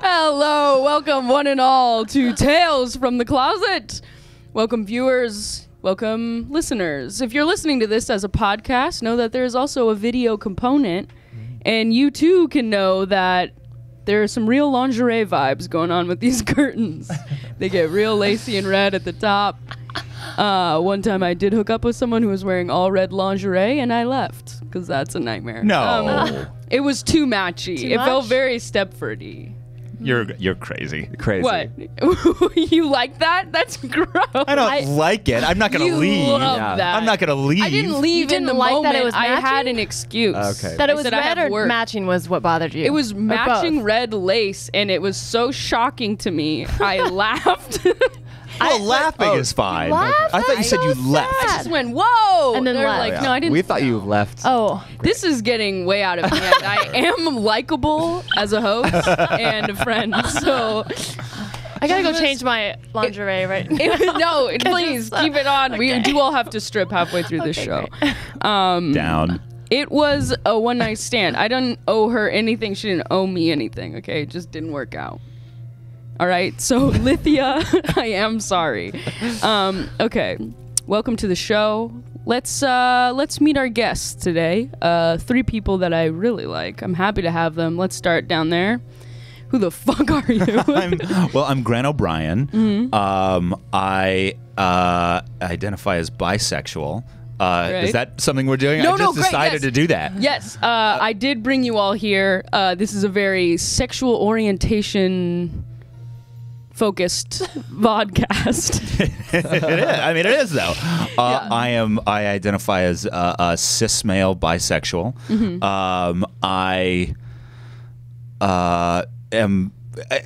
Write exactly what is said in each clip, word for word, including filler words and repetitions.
Hello, welcome one and all to Tales from the Closet. Welcome viewers, welcome listeners. If you're listening to this as a podcast, know that there is also a video component, and you too can know that there are some real lingerie vibes going on with these curtains. They get real lacy and red at the top. Uh, one time I did hook up with someone who was wearing all red lingerie, and I left, because that's a nightmare. No. Um, it was too matchy. Too it much? Felt very Stepfordy. You're you're crazy. Crazy. What? You like that? That's gross. I don't I, like it. I'm not going to leave. Love yeah. that. I'm not going to leave. I didn't leave you didn't in the like moment. That it was I had an excuse. Okay. That it was red or matching was what bothered you? It was matching red lace, and it was so shocking to me. I laughed. Well, I, laughing like, oh, is fine. Laugh? I thought you said so you left. Sad. I just went, whoa! And then left. Like, yeah. No, I didn't. We thought you left. Oh, great. This is getting way out of hand. I am likable as a host and a friend, so I gotta go was, change my lingerie it, right now. It, no, please keep it on. Okay. We do all have to strip halfway through this okay, show. Um, Down. It was a one-night stand. I didn't owe her anything. She didn't owe me anything. Okay, it just didn't work out. All right, so Lithia, I am sorry. Um, okay, welcome to the show. Let's uh, let's meet our guests today. Uh, three people that I really like. I'm happy to have them. Let's start down there. Who the fuck are you? I'm, well, I'm Grant O'Brien. Mm-hmm. um, I uh, identify as bisexual. Uh, right. Is that something we're doing? No, I just no, great, decided yes. to do that. Yes, uh, uh, I did bring you all here. Uh, this is a very sexual orientation focused vodcast. It is. I mean, it is though. Uh, yeah. I am. I identify as uh, a cis male bisexual. Mm-hmm. um, I uh, am. Uh,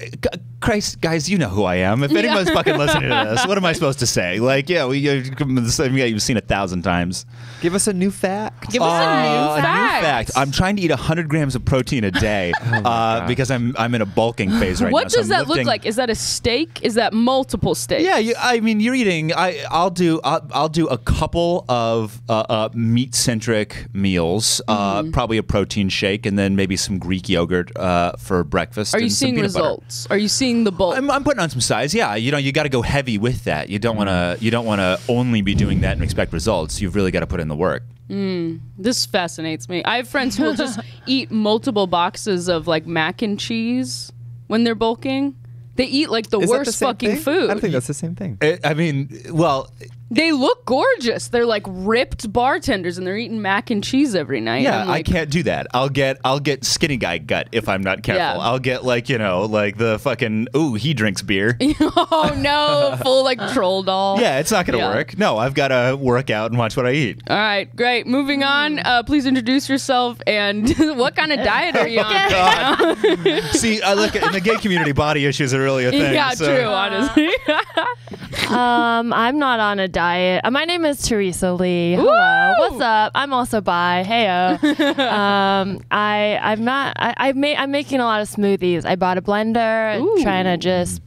Christ, guys, you know who I am. If anyone's yeah. fucking listening to this, what am I supposed to say? Like, yeah, we, uh, yeah, you've seen a thousand times. Give us a new fact. Give us uh, a, new, a fact. new fact. I'm trying to eat one hundred grams of protein a day oh uh, because I'm I'm in a bulking phase right what now. What does so that lifting. Look like? Is that a steak? Is that multiple steaks? Yeah, you, I mean, you're eating. I I'll do I'll, I'll do a couple of uh, uh, meat centric meals, uh, mm. probably a protein shake, and then maybe some Greek yogurt uh, for breakfast. Are and you some seeing peanut results? Butter. Are you seeing the bulk? I'm, I'm putting on some size. Yeah, you know, you got to go heavy with that. You don't want to. You don't want to only be doing that and expect results. You've really got to put in the work. Mm, this fascinates me. I have friends who will just eat multiple boxes of like mac and cheese when they're bulking. They eat like the Is worst the fucking thing? Food. I don't think that's the same thing. I, I mean, well, they look gorgeous. They're like ripped bartenders, and they're eating mac and cheese every night. Yeah, like, I can't do that. I'll get I'll get skinny guy gut if I'm not careful. Yeah. I'll get like you know like the fucking ooh he drinks beer. Oh no, full like troll doll. Yeah, it's not gonna yeah. work. No, I've got to work out and watch what I eat. All right, great. Moving on. Uh, please introduce yourself and what kind of diet are you on? Oh, God. See, I look at, in the gay community, body issues are really a thing. Yeah, so. True. Honestly, um, I'm not on a diet. Diet. Uh, my name is Teresa Lee. Hello. Woo! What's up? I'm also bi. Heyo. um, I I'm not. I, I ma I'm making a lot of smoothies. I bought a blender. Ooh. Trying to just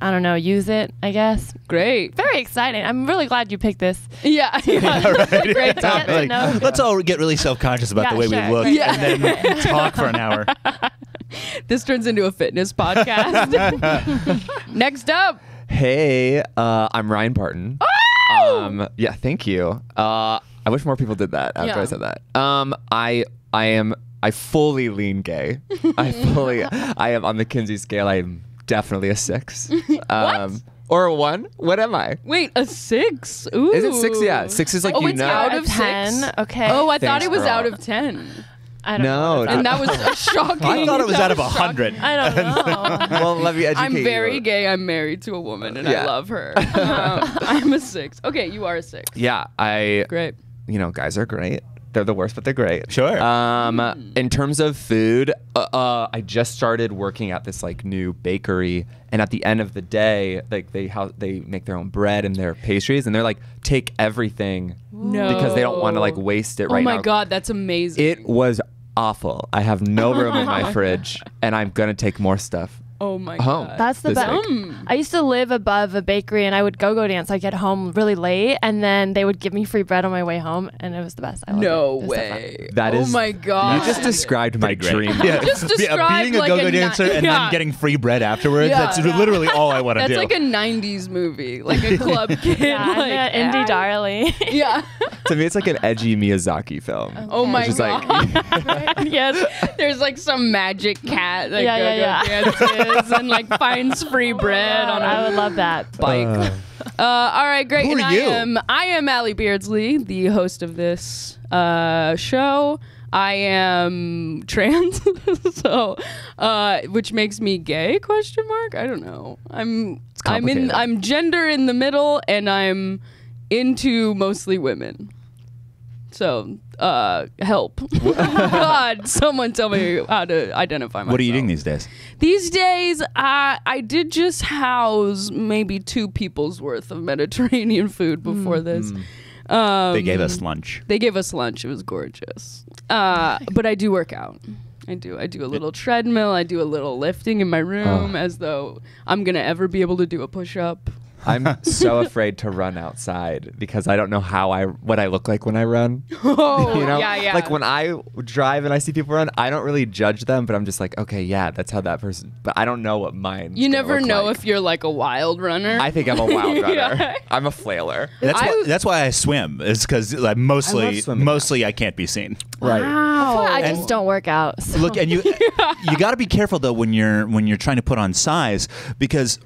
I don't know use it. I guess. Great. Very exciting. I'm really glad you picked this. Yeah. yeah right. Great yeah, to like, know. Let's all get really self conscious about yeah, the way sure. we look yeah. and then talk for an hour. This turns into a fitness podcast. Next up. Hey, uh, I'm Ryan Barton. Oh! Um, yeah, thank you. Uh, I wish more people did that after yeah. I said that. Um, I I am I fully lean gay. I fully I am on the Kinsey scale. I am definitely a six. Um, what? Or a one? What am I? Wait, a six? Ooh. Is it six? Yeah, six is like oh, you it's know. Out of ten. Six? Okay. Oh, I Thanks, thought it was girl. Out of ten. I don't no, know. And that was shocking. I thought it was that out of a hundred. I don't know. Well, let me educate I'm very you. Gay. I'm married to a woman, and yeah. I love her. Um, I'm a six. Okay, you are a six. Yeah, I. Great. You know, guys are great. They're the worst, but they're great. Sure. Um, mm. In terms of food, uh, uh, I just started working at this like new bakery, and at the end of the day, like they how they make their own bread and their pastries, and they're like take everything no. because they don't want to like waste it. Oh right now. Oh my god, that's amazing. It was awful. I have no room in my fridge, and I'm gonna take more stuff. Oh my oh, god, that's the best. I used to live above a bakery, and I would go go dance. I'd get home really late, and then they would give me free bread on my way home, and it was the best. I loved no it. It way. So that is. Oh my god. You just described my dream. Yeah. Just described yeah, being a like go go dancer and yeah. then getting free bread afterwards. Yeah, that's yeah. literally all I want to do. That's like a nineties movie, like a club kid, yeah, like an yeah. indie darling. Yeah. To me, it's like an edgy Miyazaki film. Okay. Oh my god. Like, right? Yes. There's like some magic cat that yeah, go go yeah, yeah. dances and like finds free bread oh, on. I would love that bike. Uh, uh, all right, great. Who and are I you? am I am Ally Beardsley, the host of this uh, show. I am trans, so uh, which makes me gay? Question mark. I don't know. I'm I'm in I'm gender in the middle, and I'm into mostly women. So uh, help, God! Someone tell me how to identify myself. What are you doing these days? These days, I I did just house maybe two people's worth of Mediterranean food before mm. this. Mm. Um, they gave us lunch. They gave us lunch. It was gorgeous. Uh, but I do work out. I do. I do a little treadmill. I do a little lifting in my room, oh. as though I'm gonna ever be able to do a push-up. I'm so afraid to run outside because I don't know how I what I look like when I run. Oh, you know? yeah, yeah. Like when I drive and I see people run, I don't really judge them, but I'm just like, okay, yeah, that's how that person. But I don't know what mine. You never know like. if you're like a wild runner. I think I'm a wild runner. yeah. I'm a flailer. That's I, why, that's why I swim. It's because like mostly, I mostly out. I can't be seen. Right. Wow. I just and don't work out. So. Look, and you yeah. you got to be careful though when you're when you're trying to put on size because.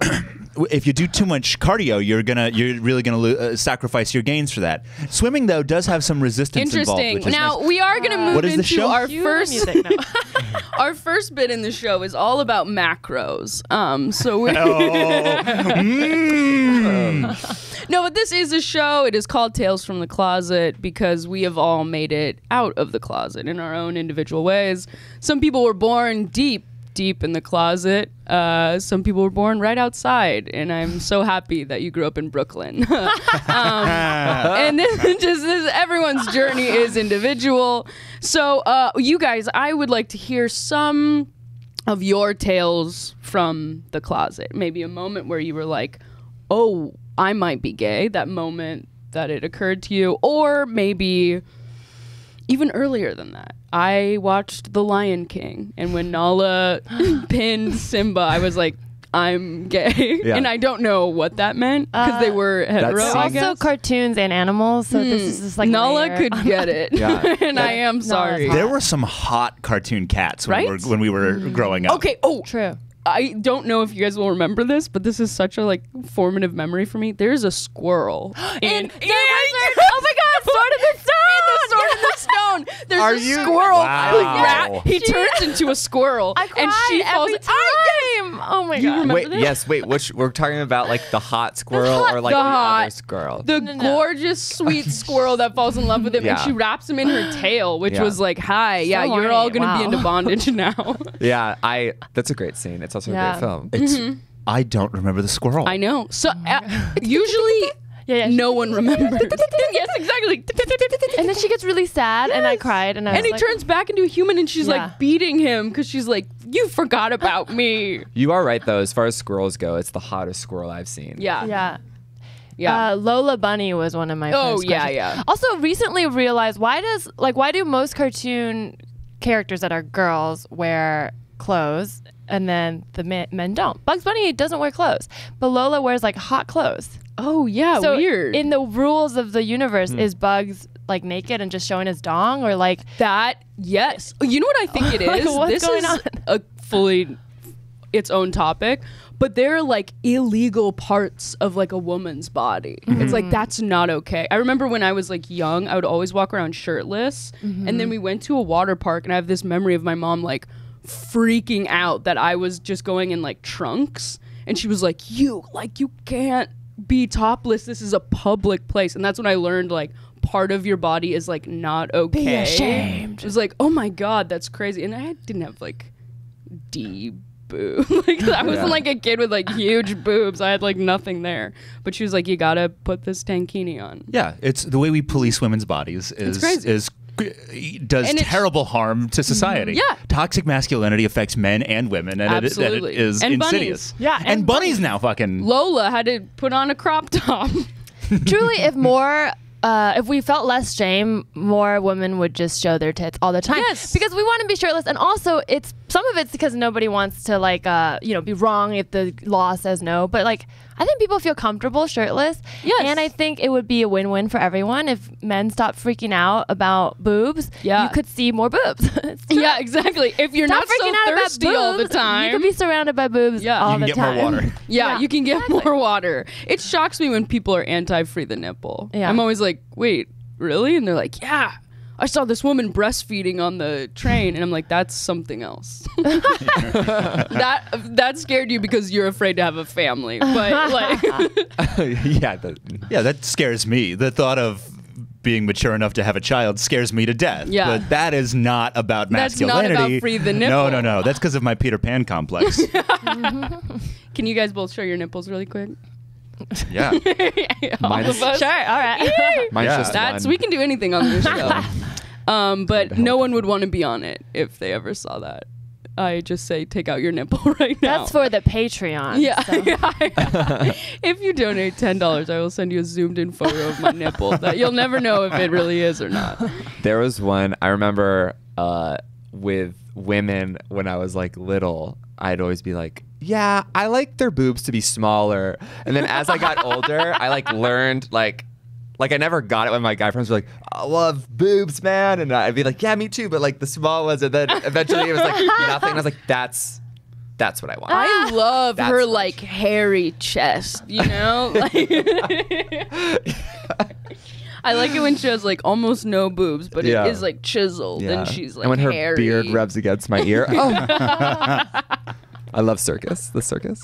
If you do too much cardio, you're gonna, you're really gonna uh, sacrifice your gains for that. Swimming though does have some resistance involved. Interesting. Now nice. we are gonna move uh, what is into the show? our Cue first. Music, no. Our first bit in the show is all about macros. Um, so we. oh. mm. um. No, but this is a show. It is called Tales from the Closet because we have all made it out of the closet in our own individual ways. Some people were born deep. deep in the closet. Uh, some people were born right outside, and I'm so happy that you grew up in Brooklyn. um, and this is just this, everyone's journey is individual. So uh, you guys, I would like to hear some of your tales from the closet. Maybe a moment where you were like, oh, I might be gay, that moment that it occurred to you, or maybe even earlier than that. I watched The Lion King, and when Nala pinned Simba, I was like, I'm gay. Yeah. And I don't know what that meant, because uh, they were hetero, I guess. Also cartoons and animals, so mm. this is just like Nala could get it, yeah. and that, I am sorry. There were some hot cartoon cats when, right? we, were, when we were mm. growing up. Okay, oh, true. I don't know if you guys will remember this, but this is such a like formative memory for me. There's a squirrel. in, in, in oh my God, Sword in the Stone! In the Sword in the Stone! There's Are a you? squirrel. Wow. Rat. He she, turns into a squirrel. I cried and she falls every time. Oh my you God. Remember wait, this? Yes, wait, which, we're talking about like the hot squirrel the hot, or like the, the hot, other squirrel. The no, no, gorgeous, no. sweet squirrel that falls in love with him yeah. and she wraps him in her tail, which yeah. was like, hi, yeah, so you're all gonna wow. be into bondage now. yeah, I. that's a great scene. It's Also yeah. a great film. It's, mm-hmm. I don't remember the squirrel. I know. So oh uh, usually yeah, yeah, no one remembers. Yes, exactly. And then she gets really sad, yes. and I cried, and I and was he like, turns back into a human, and she's yeah. like beating him because she's like, "You forgot about me." You are right, though. As far as squirrels go, it's the hottest squirrel I've seen. Yeah, yeah. Yeah, uh, Lola Bunny was one of my. Oh first yeah, cartoons. yeah. Also, recently realized why does like why do most cartoon characters that are girls wear clothes? And then the men, men don't. Bugs Bunny doesn't wear clothes, but Lola wears like hot clothes. Oh yeah, so weird. In the rules of the universe, mm. is Bugs like naked and just showing his dong, or like that? Yes. You know what I think it is. like, what's this going is on? a fully its own topic. But they're like illegal parts of like a woman's body. Mm-hmm. It's like, that's not okay. I remember when I was like young, I would always walk around shirtless. Mm-hmm. And then we went to a water park, and I have this memory of my mom like freaking out that I was just going in like trunks, and she was like, you like you can't be topless, this is a public place. And that's when I learned like part of your body is like not okay. Be ashamed. It was like, oh my God, that's crazy. And I didn't have like D boobs. like I wasn't yeah. like a kid with like huge boobs. I had like nothing there. But she was like, you gotta put this tankini on. Yeah, it's the way we police women's bodies is is does and terrible harm to society. Yeah. Toxic masculinity affects men and women, and absolutely. It, it is and insidious. Bunnies. Yeah, and, and bunnies now fucking. Lola had to put on a crop top. Truly, if more... Uh, if we felt less shame, more women would just show their tits all the time. Yes, because we want to be shirtless, and also it's some of it's because nobody wants to like uh, you know be wrong if the law says no. But like I think people feel comfortable shirtless, yes. and I think it would be a win-win for everyone if men stopped freaking out about boobs. Yeah, you could see more boobs. Yeah, exactly. If you're Stop not freaking so out thirsty about boobs, all the time, you could be surrounded by boobs. Yeah, all you can the get time. More water. Yeah, yeah, you can get exactly. more water. It shocks me when people are anti-free the nipple. Yeah, I'm always like. Wait, really? And they're like, yeah, I saw this woman breastfeeding on the train. And I'm like, that's something else. that that scared you because you're afraid to have a family. But like yeah, that, yeah, that scares me. The thought of being mature enough to have a child scares me to death. Yeah. But that is not about masculinity. That's not about free the nipple. No, no, no. That's because of my Peter Pan complex. Can you guys both show your nipples really quick? Yeah. All Minus, of us. Sure, all right. yeah. just That's, we can do anything on this show. um, but no one would want to be on it if they ever saw that. I just say, take out your nipple right now. That's for the Patreon. Yeah. So. yeah, yeah. If you donate ten dollars, I will send you a zoomed-in photo of my nipple. That you'll never know if it really is or not. There was one, I remember uh, with women when I was like little, I'd always be like, yeah, I like their boobs to be smaller. And then as I got older, I like learned like, like I never got it when my guy friends were like, I love boobs, man. And I'd be like, yeah, me too. But like the small ones. And then eventually it was like nothing. And I was like, that's, that's what I want. I love that's her much. Like hairy chest, you know? Like I like it when she has like almost no boobs, but yeah. it is like chiseled. Yeah. And she's like And when her hairy. Beard rubs against my ear. Oh. I love circus. The circus.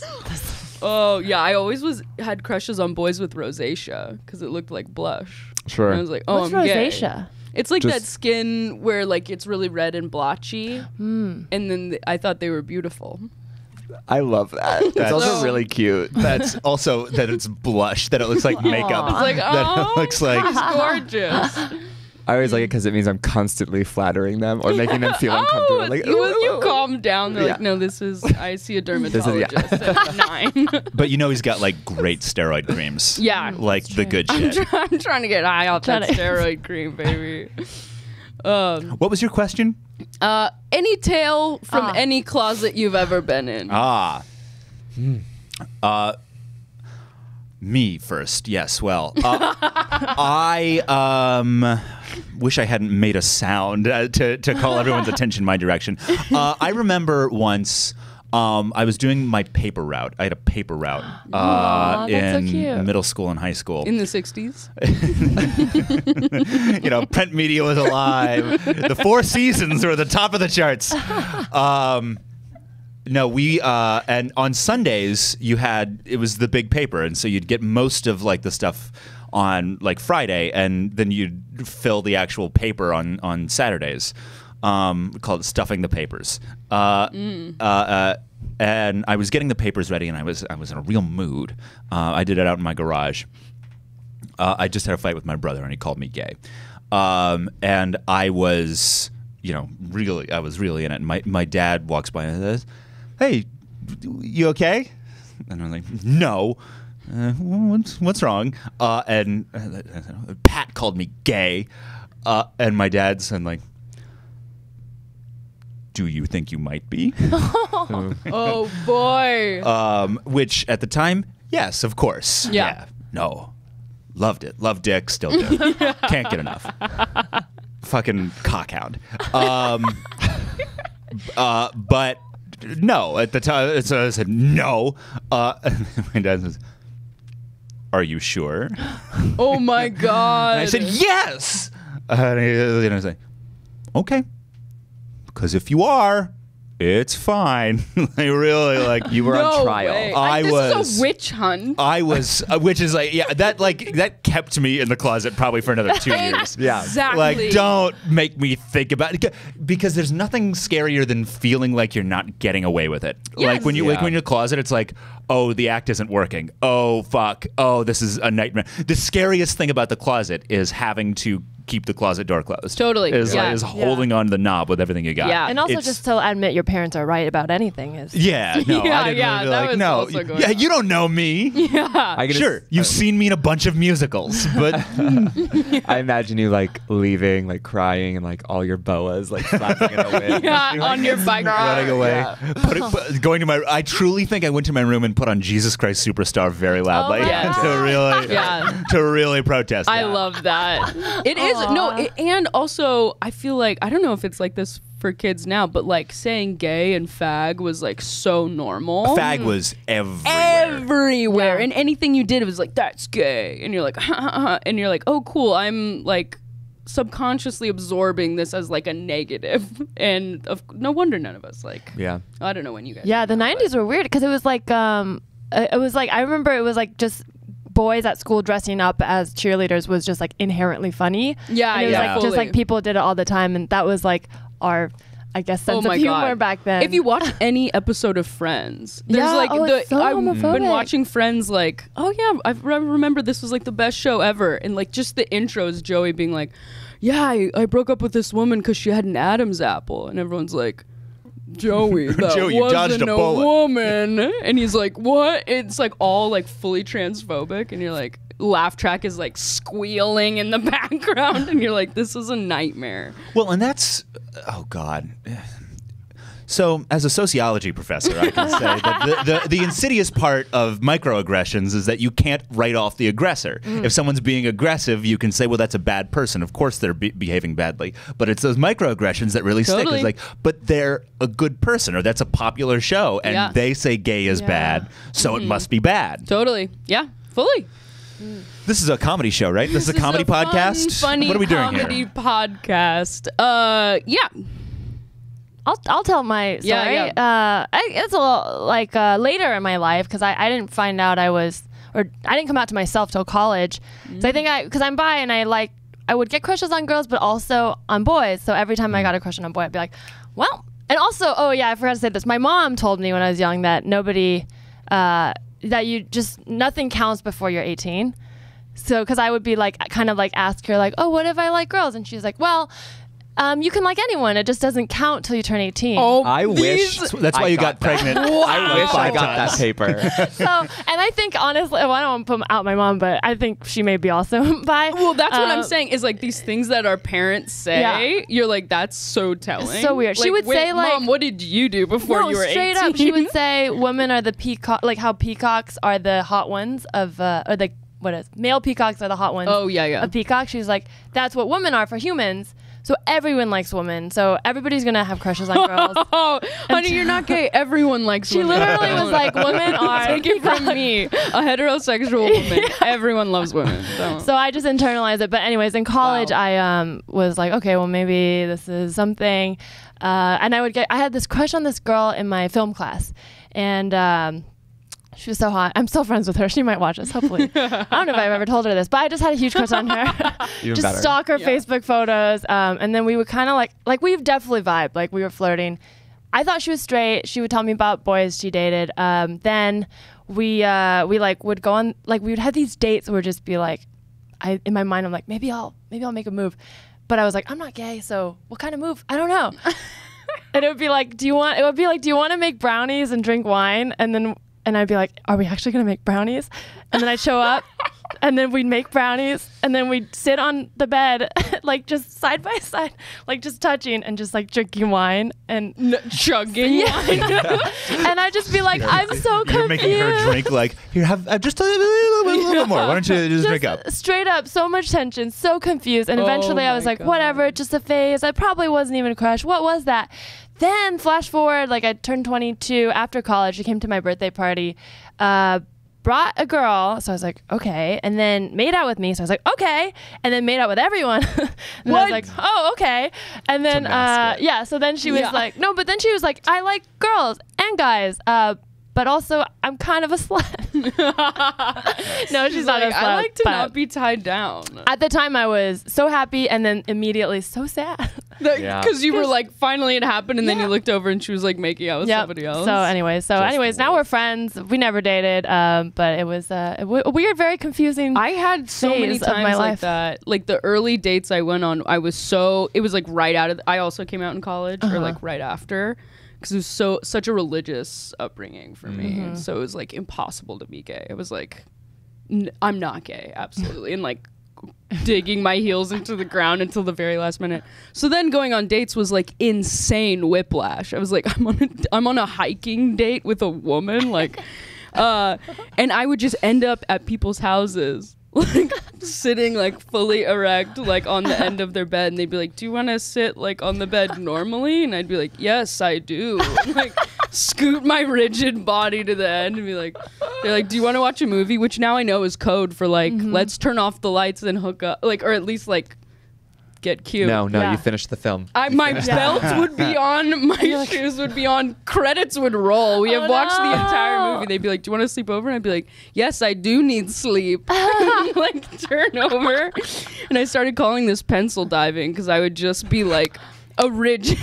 Oh yeah, I always was had crushes on boys with rosacea because it looked like blush. Sure. And I was like, oh, what's I'm rosacea? Gay. It's like Just that skin where like it's really red and blotchy, mm. and then th I thought they were beautiful. I love that. That's also really cute. That's also that it's blush. That it looks like makeup. It's like oh, that it looks like gorgeous. I always like it because it means I'm constantly flattering them or making them feel uncomfortable. Oh, like, when you calm down, they're yeah. like, no, this is, I see a dermatologist this is, yeah. at nine. But you know he's got like great steroid creams. Yeah. Like the good shit. I'm, try I'm trying to get high off that steroid cream, baby. Um, what was your question? Uh, any tale from ah. any closet you've ever been in. Ah. Mm. Uh, me first. Yes, well. Uh, I... um. wish I hadn't made a sound uh, to, to call everyone's attention my direction. Uh, I remember once um, I was doing my paper route. I had a paper route uh, Aww, in so middle school and high school. In the sixties? You know, print media was alive. The Four Seasons were the top of the charts. Um, no, we, uh, and on Sundays you had, it was the big paper. And so you'd get most of like the stuff on like Friday, and then you'd fill the actual paper on on Saturdays. Um, we called it stuffing the papers. Uh, mm. uh, uh, and I was getting the papers ready, and I was I was in a real mood. Uh, I did it out in my garage. Uh, I just had a fight with my brother, and he called me gay. Um, and I was, you know, really I was really in it. And my my dad walks by and says, "Hey, you okay?" And I'm like, "No." Uh, what's, what's wrong? Uh, and uh, Pat called me gay, uh, and my dad said, like, do you think you might be? Oh, oh boy. Um, which at the time, yes, of course. Yeah. yeah. No. Loved it. Love dick, still do. Can't get enough. Fucking cockhound. Um, uh, but no, at the time, so I said no. Uh, and my dad says, are you sure? Oh my God. And I said, yes. Uh, and I, you know, I was like, okay. Because if you are, it's fine. I really like you were no on trial. Way. I this was is a witch hunt. I was, uh, which is like, yeah, that like that kept me in the closet probably for another two years. Yeah, exactly. Like, don't make me think about it, because there's nothing scarier than feeling like you're not getting away with it. Yes. Like when you yeah. like when you're in the closet, it's like, oh, the act isn't working. Oh fuck. Oh, this is a nightmare. The scariest thing about the closet is having to keep the closet door closed. Totally. Is, yeah. like, is holding yeah. on to the knob with everything you got. Yeah. And also it's, just to admit your parents are right about anything. Is yeah. No, yeah, I didn't yeah, really that like, was no, also going yeah, on. You don't know me. Yeah. I can sure. Just, you've uh, seen me in a bunch of musicals, but. yeah. I imagine you like leaving, like crying and like all your boas, like flapping in a wind. Yeah, like, on your bike. Running away. Yeah. Put it, put, going to my, I truly think I went to my room and put on Jesus Christ Superstar very loudly oh yeah. to really, yeah. to really protest. I that. love that. It is. Aww. No, it, and also I feel like, I don't know if it's like this for kids now, but like saying gay and fag was like so normal. A fag was everywhere. Everywhere. Yeah. And anything you did, it was like, that's gay. And you're like, ha, ha, ha. And you're like, oh cool, I'm like subconsciously absorbing this as like a negative. And of, no wonder none of us like, yeah. I don't know when you guys. Yeah, the that, nineties but. were weird because it was like, um, it was like, I remember it was like just, boys at school dressing up as cheerleaders was just like inherently funny. Yeah, and it was yeah. like totally. Just like people did it all the time, and that was like our, I guess, sense oh my of humor God. back then. If you watch any episode of Friends, there's yeah, like oh, the, it's so I've homophobic. been watching Friends like, oh yeah, I've, I remember this was like the best show ever, and like just the intros, Joey being like, yeah, I, I broke up with this woman because she had an Adam's apple, and everyone's like, Joey, that Joey, wasn't a, a woman. And he's like, what? It's like all like fully transphobic, and you're like, laugh track is like squealing in the background, and you're like, this is a nightmare. Well, and that's, oh God. So as a sociology professor, I can say that the, the, the insidious part of microaggressions is that you can't write off the aggressor. Mm. If someone's being aggressive, you can say, well, that's a bad person. Of course they're be behaving badly. But it's those microaggressions that really totally. stick. It's like, but they're a good person, or that's a popular show, and yeah. they say gay is yeah. bad, so mm-hmm. it must be bad. Totally. Yeah, fully. Mm. This is a comedy show, right? This, this is a comedy is a podcast? Fun, funny what are we doing comedy here? Comedy podcast. Uh, yeah. I'll, I'll tell my story. Yeah, yeah. Uh, I, it's a little, like uh, later in my life, because I, I didn't find out I was, or I didn't come out to myself till college. Mm-hmm. So I think I, because I'm bi, and I like, I would get crushes on girls, but also on boys. So every time mm-hmm. I got a crush on a boy, I'd be like, well, and also, oh yeah, I forgot to say this. My mom told me when I was young that nobody, uh, that you just, nothing counts before you're eighteen. So, because I would be like, kind of like ask her like, oh, what if I like girls? And she's like, well, Um, you can like anyone. It just doesn't count till you turn eighteen. Oh, I wish. That's why I you got, got pregnant. Wow. I wish I got that paper. So, and I think honestly, well, I don't want to put out my mom, but I think she may be also bi. Well, that's um, what I'm saying is like these things that our parents say. Yeah. You're like, that's so telling. So weird. Like, she would wait, say like, Mom, what did you do before no, you were straight eighteen? Straight up, she would say, women are the peacock, like how peacocks are the hot ones of, uh, or the what is male peacocks are the hot ones. Oh yeah, yeah. A peacock. She's like, that's what women are for humans. So everyone likes women. So everybody's going to have crushes on girls. Oh, honey, you're not gay. Everyone likes she women. She literally was like, women are. Take it from me, a heterosexual woman. Yeah. Everyone loves women. So. so I just internalized it. But anyways, in college, wow. I um, was like, okay, well, maybe this is something. Uh, and I would get, I had this crush on this girl in my film class. And um, she was so hot. I'm still friends with her. She might watch us, hopefully. I don't know if I've ever told her this, but I just had a huge crush on her. Even just better. Stalk her yeah. Facebook photos. Um, and then we would kind of like, like we've definitely vibed. Like we were flirting. I thought she was straight. She would tell me about boys she dated. Um, then we, uh, we like would go on, like we would have these dates where just be like, I, in my mind, I'm like, maybe I'll, maybe I'll make a move. But I was like, I'm not gay. So what kind of move? I don't know. And it would be like, do you want, it would be like, do you want to make brownies and drink wine? And then And I'd be like, are we actually going to make brownies? And then I'd show up, and then we'd make brownies, and then we'd sit on the bed, like just side by side, like just touching and just like drinking wine and no, chugging yeah. wine. And I'd just be like, I'm so confused. You're making her drink like, here, have uh, just a little, little, little, little yeah. more. Why don't you just, just drink up? Straight up, so much tension, so confused. And eventually oh I was like, God. whatever, just a phase. I probably wasn't even a crush. What was that? Then flash forward, like I turned twenty-two after college. She came to my birthday party, uh, brought a girl. So I was like, okay. And then made out with me. So I was like, okay. And then made out with everyone. And then I was like, oh, okay. And then, uh, yeah. So then she was yeah. like, no, but then she was like, I like girls and guys, uh, But also, I'm kind of a slut. No, she's, she's not like, a slut. I like to not be tied down. At the time, I was so happy and then immediately so sad. Because yeah. you were like, finally it happened, and yeah. then you looked over and she was like making out with yep. somebody else. So anyways, so Just anyways, now we're friends. We never dated, um, but it was uh, a weird, very confusing. I had so many times my like life. that. Like the early dates I went on, I was so it was like right out of. I also came out in college, uh-huh. or like right after. Because it was so such a religious upbringing for me, mm-hmm. so it was like impossible to be gay. It was like, n I'm not gay, absolutely, and like digging my heels into the ground until the very last minute. So then going on dates was like insane whiplash. I was like, I'm on a, I'm on a hiking date with a woman, like, uh, and I would just end up at people's houses. Like sitting like fully erect like on the end of their bed, and they'd be like, do you want to sit like on the bed normally? And I'd be like, yes I do, and, like scoot my rigid body to the end and be like, they're like, do you want to watch a movie? Which now I know is code for like, mm-hmm. let's turn off the lights and hook up, like, or at least like get cute. No, no, yeah. you finished the film. I, my yeah. belt would be on, my like, shoes would be on, credits would roll. We have oh watched no. the entire movie. They'd be like, do you want to sleep over? And I'd be like, yes, I do need sleep. Like, turn over. And I started calling this pencil diving, because I would just be like a rigid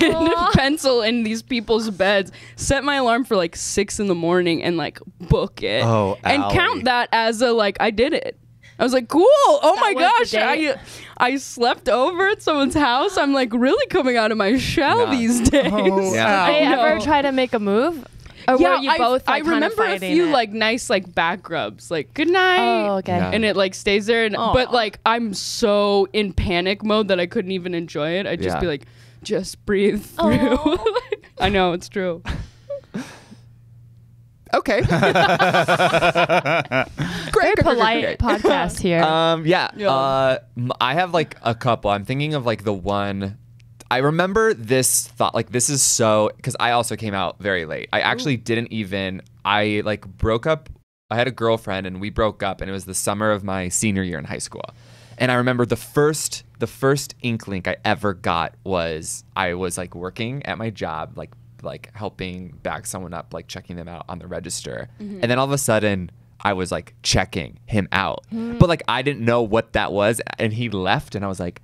pencil in these people's beds. Set my alarm for like six in the morning and like book it. Oh, and Ally. Count that as a like, I did it. I was like, cool. Oh that my gosh. I I slept over at someone's house. I'm like really coming out of my shell no. these days. Oh, yeah. Did they no. ever try to make a move? Or yeah, were you I, both, like, I remember a few it? like nice like back rubs, like good night. Oh, okay. Yeah. And it like stays there. And, but like I'm so in panic mode that I couldn't even enjoy it. I'd just yeah. be like, just breathe through. Like, I know, it's true. Okay. Very polite podcast here. Um, yeah. yeah. Uh, I have like a couple. I'm thinking of like the one. I remember this thought. Like this is so, because I also came out very late. I actually Ooh. didn't even. I like broke up. I had a girlfriend and we broke up, and it was the summer of my senior year in high school. And I remember the first the first ink link I ever got was I was like working at my job, like. like helping back someone up, like checking them out on the register. Mm-hmm. And then all of a sudden I was like checking him out, mm-hmm. but like I didn't know what that was, and he left and I was like,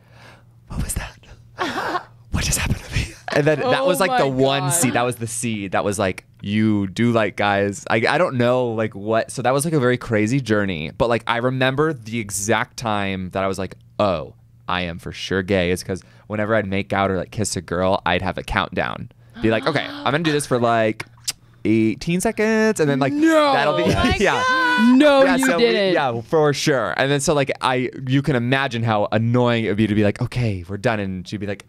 what was that? What just happened to me? And then oh that was like the God. one seed, that was the seed that was like, you do like guys. I, I don't know like what, so that was like a very crazy journey, but like I remember the exact time that I was like, oh, I am for sure gay, is because whenever I'd make out or like kiss a girl, I'd have a countdown. Be like, okay, I'm gonna do this for like eighteen seconds, and then like no, that'll be yeah, God. no, yeah, you so didn't, we, yeah, for sure. And then so like I, you can imagine how annoying it would be to be like, okay, we're done, and she'd be like,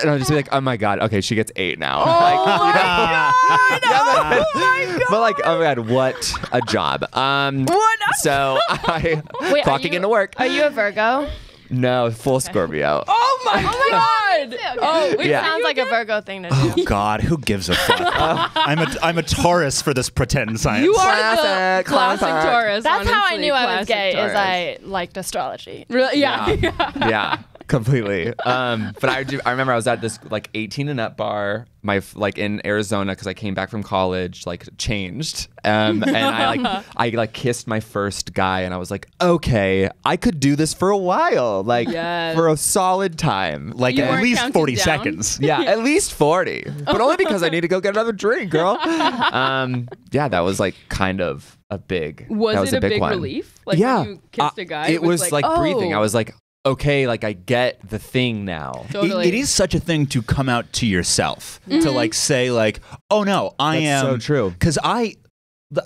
and I'd just be like, oh my God, okay, she gets eight now. Oh like, my God! Yeah, but, oh my God! But like, oh my God, what a job. Um, what? A so I Wait, clocking you, into work. Are you a Virgo? No, full okay. Scorpio. Oh my, oh my God! God. Okay. Oh, it yeah. sounds like a Virgo thing to do. Oh God, who gives a fuck? uh, I'm a I'm a Taurus for this pretend science. You are classic, the classic, classic Taurus. That's honestly. how I knew classic I was gay. Taurus. Is I liked astrology. Really? Yeah. Yeah. yeah. Completely. Um, but I do, I remember I was at this like eighteen and up bar, my like in Arizona, because I came back from college, like changed, um, and I like I like kissed my first guy, and I was like, okay, I could do this for a while, like yes. for a solid time, like you at least forty down. seconds. Yeah, at least forty, but only because I need to go get another drink, girl. Um, yeah, that was like kind of a big. Was that was it a big, big relief? Like yeah, when you kissed a guy. Uh, it was, was like, like oh. breathing. I was like. Okay, like I get the thing now. Totally. It, it is such a thing to come out to yourself, mm-hmm. to like say like, oh no, I That's am. So true. Because I,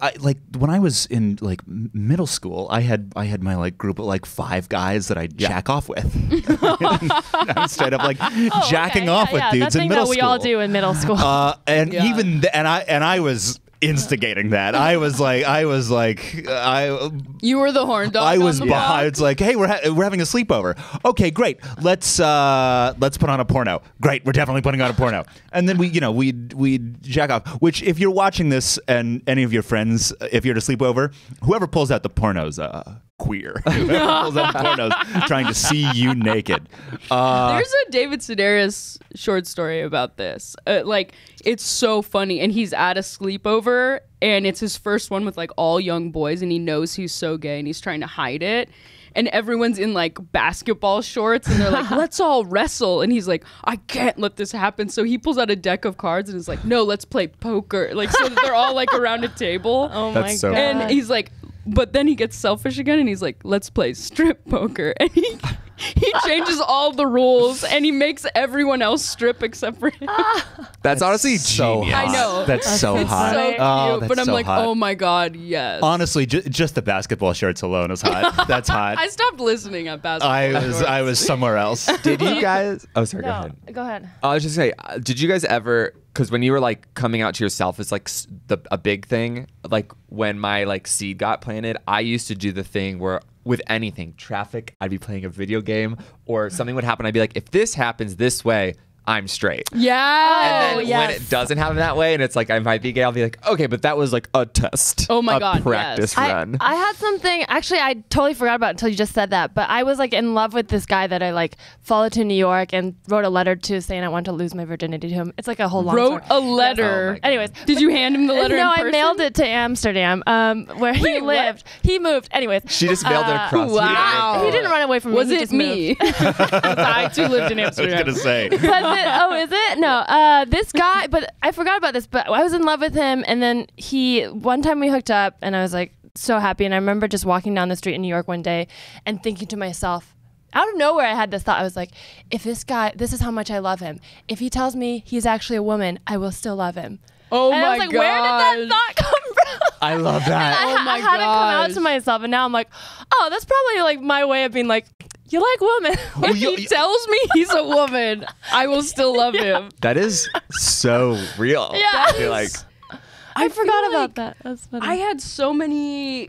I, like when I was in like middle school, I had I had my like group of like five guys that I yeah. jack off with. I'm straight up like oh, jacking okay. off yeah, with yeah. dudes That's in thing middle that we school. We all do in middle school. Uh, and yeah. even th and I and I was. instigating that. I was like, I was like, I. You were the horn dog. I was behind. It's like, hey, we're ha we're having a sleepover. Okay, great. Let's uh, let's put on a porno. Great, we're definitely putting on a porno. And then we, you know, we we jack off. Which, if you're watching this, and any of your friends, if you're at a sleepover, whoever pulls out the pornos, uh, queer. Whoever pulls up pornos trying to see you naked. Uh, There's a David Sedaris short story about this. Uh, like, it's so funny. And he's at a sleepover, and it's his first one with like all young boys, and he knows he's so gay, and he's trying to hide it. And everyone's in like basketball shorts, and they're like, let's all wrestle. And he's like, I can't let this happen. So he pulls out a deck of cards and is like, no, let's play poker. Like, so that they're all like around a table. Oh That's my so God. And he's like, but then he gets selfish again, and he's like, let's play strip poker. And he, he changes all the rules, and he makes everyone else strip except for him. That's, that's honestly so genius. Hot. I know. That's, that's so it's hot. So cute, oh, that's but I'm so like, hot. Oh my God, yes. Honestly, ju just the basketball shorts alone is hot. That's hot. I stopped listening at basketball I was shorts. I was somewhere else. Did you guys? Oh, sorry. No, go ahead. Go ahead. I was just saying, uh, did you guys ever? Because when you were like coming out to yourself, it's like the, a big thing. Like when my like seed got planted, I used to do the thing where with anything, traffic, I'd be playing a video game or something would happen. I'd be like, if this happens this way, I'm straight. Yeah. And then yes. when it doesn't happen that way, and it's like I might be gay, I'll be like, okay, but that was like a test. Oh my a God, practice yes. run. I, I had something. Actually, I totally forgot about it until you just said that. But I was like in love with this guy that I like followed to New York and wrote a letter to saying I want to lose my virginity to him. It's like a whole long wrote story. a letter. Oh Anyways, did but, you hand him the letter? No, in person? I mailed it to Amsterdam, um, where Wait, he lived. What? He moved. Anyways, she just mailed uh, it across. Wow. He didn't run away from me. Was he it just me? I too lived in Amsterdam. I was gonna say. Oh, is it? No. Uh, this guy, but I forgot about this, but I was in love with him, and then he, one time we hooked up, and I was like so happy, and I remember just walking down the street in New York one day and thinking to myself, out of nowhere I had this thought. I was like, if this guy, this is how much I love him. If he tells me he's actually a woman, I will still love him. Oh and my I was like, gosh. Where did that thought come from? I love that. I, oh my I hadn't gosh. come out to myself, and now I'm like, oh, that's probably like my way of being like, you like women. When oh, you, he tells me he's a woman, I will still love yeah. him. That is so real. Yeah. I, like, I, I forgot about like that. That's funny. I had so many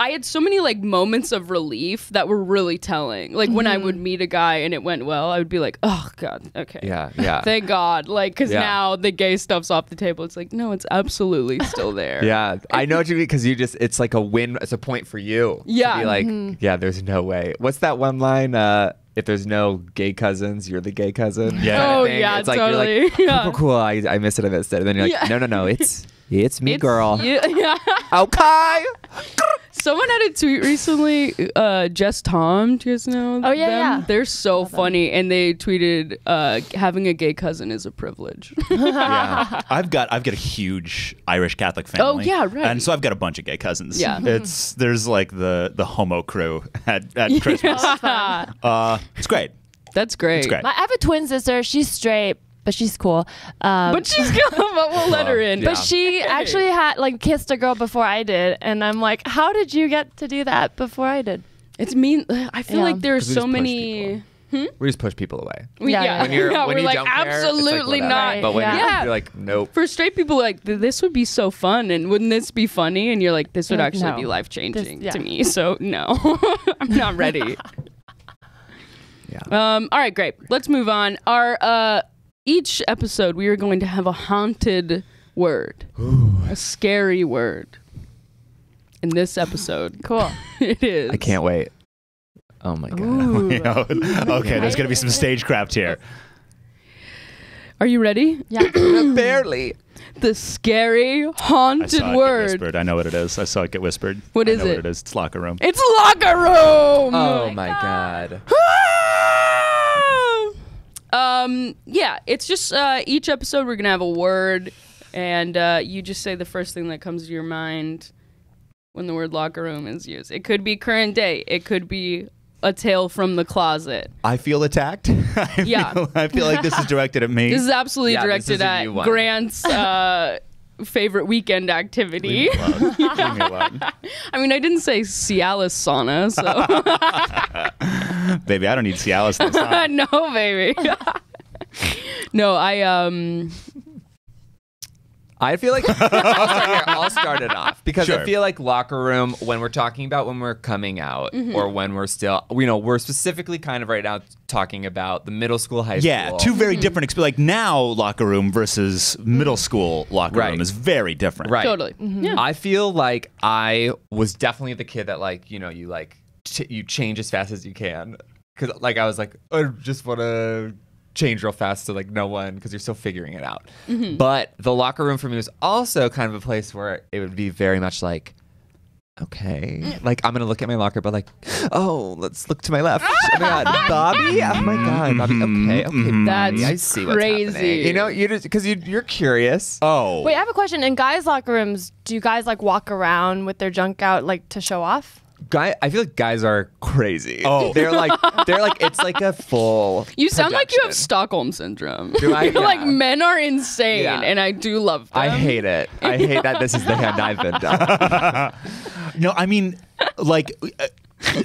I had so many like moments of relief that were really telling. Like mm-hmm. when I would meet a guy and it went well, I would be like, oh God, okay. Yeah, yeah. Thank God. Like, cause yeah. now the gay stuff's off the table. It's like, no, it's absolutely still there. Yeah. I know what you mean, cause you just, it's like a win, it's a point for you. Yeah. To be like, mm-hmm. yeah, there's no way. What's that one line? Uh, if there's no gay cousins, you're the gay cousin. Yeah. Oh yeah, it's like, totally. You're like, yeah. oh, cool, I, I missed it, I missed it. And then you're like, yeah. no, no, no, it's, it's me, it's girl. You, yeah. Okay. Someone had a tweet recently, uh, Jess Tom, do you guys know Oh, yeah, them? yeah. They're so funny, them. and they tweeted, uh, having a gay cousin is a privilege. yeah. I've got I've got a huge Irish Catholic family. Oh, yeah, right. And so I've got a bunch of gay cousins. Yeah. It's, there's like the, the homo crew at, at yeah. Christmas. uh, it's great. That's great. It's great. I have a twin sister. She's straight. But she's cool. Um, but she's cool, but we'll let her in. Yeah. But she actually had like kissed a girl before I did, and I'm like, how did you get to do that before I did? It's mean. I feel yeah. like there are so many. Hmm? We just push people away. Yeah, yeah. When you're, yeah, when we're you like, don't absolutely care, like not. But when yeah. you're, you're like, nope. For straight people, like, this would be so fun, and wouldn't this be funny? And you're like, this would actually no. be life changing yeah. to me. So no, I'm not ready. yeah. Um. All right, great. Let's move on. Our uh. Each episode, we are going to have a haunted word, Ooh. a scary word. In this episode, cool, it is. I can't wait. Oh my God! Okay, there's gonna be some stagecraft here. Are you ready? Yeah, barely. The scary haunted I word. Get whispered. I know what it is. I saw it get whispered. What I is know it? What it is. It's locker room. It's locker room. Oh, oh my God. God. Um, yeah, it's just, uh, each episode we're gonna have a word, and, uh, you just say the first thing that comes to your mind when the word locker room is used. It could be current day. It could be a tale from the closet. I feel attacked. I yeah. Feel, I feel like this is directed at me. This is absolutely yeah, directed at Grant's, uh, favorite weekend activity. Leave me alone. Leave me alone. I mean, I didn't say Cialis sauna, so baby, I don't need Cialis in the sauna. No, baby. No, I um I feel like I'll start, here, I'll start it off because sure. I feel like locker room, when we're talking about when we're coming out mm-hmm. or when we're still, you know, we're specifically kind of right now talking about the middle school, high yeah, school. Yeah, two very mm-hmm. different experiences. Like now locker room versus middle school locker right. room is very different. Right. Totally. Mm-hmm. Yeah. I feel like I was definitely the kid that like, you know, you like, t- you change as fast as you can. Cause like I was like, I just want to change real fast to like no one because you're still figuring it out. Mm-hmm. But the locker room for me was also kind of a place where it would be very much like, okay, mm. like I'm going to look at my locker, but like, oh, let's look to my left. Oh my God, Bobby. Oh my God, Bobby. Okay, okay. That's Bobby. I see what's crazy. Happening. You know, you just, because you, you're curious. Oh. Wait, I have a question. In guys' locker rooms, do you guys like walk around with their junk out like to show off? Guy, I feel like guys are crazy. Oh, they're like, they're like, it's like a full. You sound production. Like you have Stockholm syndrome. Do I? You're yeah. like men are insane, yeah. and I do love them. I hate it. I hate that this is the hand I've been dealt. No, I mean, like. Uh,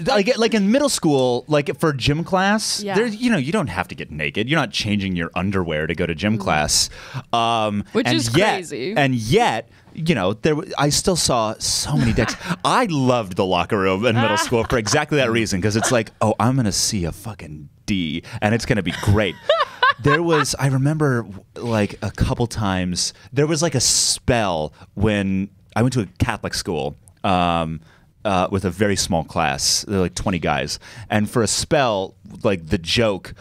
like like in middle school, like for gym class, yeah. there you know you don't have to get naked. You're not changing your underwear to go to gym mm-hmm. class, um, which and is yet, crazy. And yet, you know, there I still saw so many dicks. I loved the locker room in middle school for exactly that reason because it's like, oh, I'm gonna see a fucking D, and it's gonna be great. There was I remember like a couple times there was like a spell when I went to a Catholic school. Um, Uh, with a very small class, there were like twenty guys, and for a spell, like the joke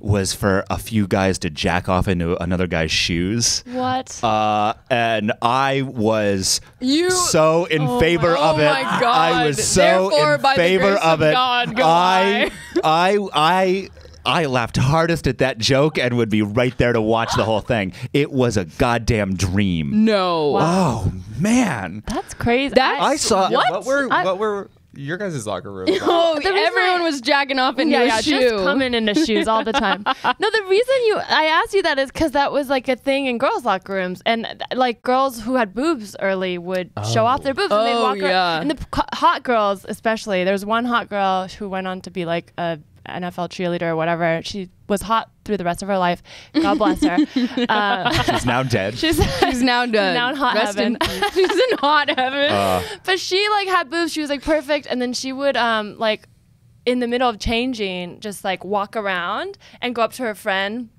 was for a few guys to jack off into another guy's shoes. What? Uh, and I was you, so in oh favor my, of it. Oh my God. I was so Therefore, in by favor the grace of, of it. God, I, I, I. I laughed hardest at that joke and would be right there to watch the whole thing. It was a goddamn dream. No. Wow. Oh, man. That's crazy. That's, I saw. What, what were I, what were your guys' locker room? Oh, everyone I, was jacking off in yeah, yeah, shoes. Just coming into shoes all the time. No, the reason you I asked you that is because that was like a thing in girls' locker rooms, and like girls who had boobs early would oh. show off their boobs oh, and they'd walk yeah. around. And the hot girls, especially, there's one hot girl who went on to be like a. N F L cheerleader or whatever. She was hot through the rest of her life. God bless her. Uh, she's now dead. She's, she's now dead. She's now in hot rest heaven. In she's in hot heaven. Uh. But she like had boobs. She was like perfect. And then she would um like in the middle of changing just like walk around and go up to her friend.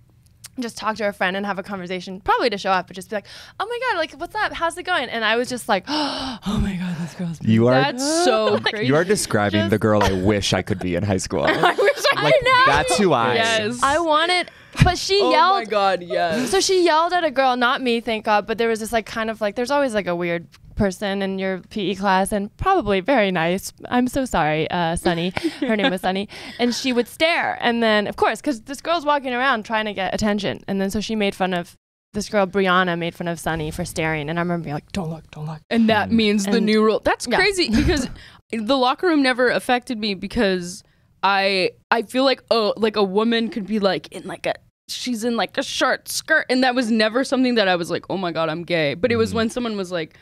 Just talk to her friend and have a conversation, probably to show up, but just be like, "Oh my God, like what's up? How's it going?" And I was just like, "Oh my God, this girl's beautiful." You are that's so crazy. You are describing just, the girl I wish I could be in high school. I wish I like, know. That's who I. Yes. I wanted, but she oh yelled. Oh my God, yes. So she yelled at a girl, not me, thank God. But there was this like kind of like, there's always like a weird person in your P E class, and probably very nice. I'm so sorry, uh, Sunny. Her name was Sunny, and she would stare. And then, of course, because this girl's walking around trying to get attention, and then so she made fun of this girl, Brianna, made fun of Sunny for staring. And I remember being like, "Don't look, don't look." And that means and the new rule. That's yeah. crazy because the locker room never affected me because I I feel like oh, like a woman could be like in like a. She's in like a short skirt, and that was never something that I was like, "Oh my God, I'm gay." But it was when someone was like.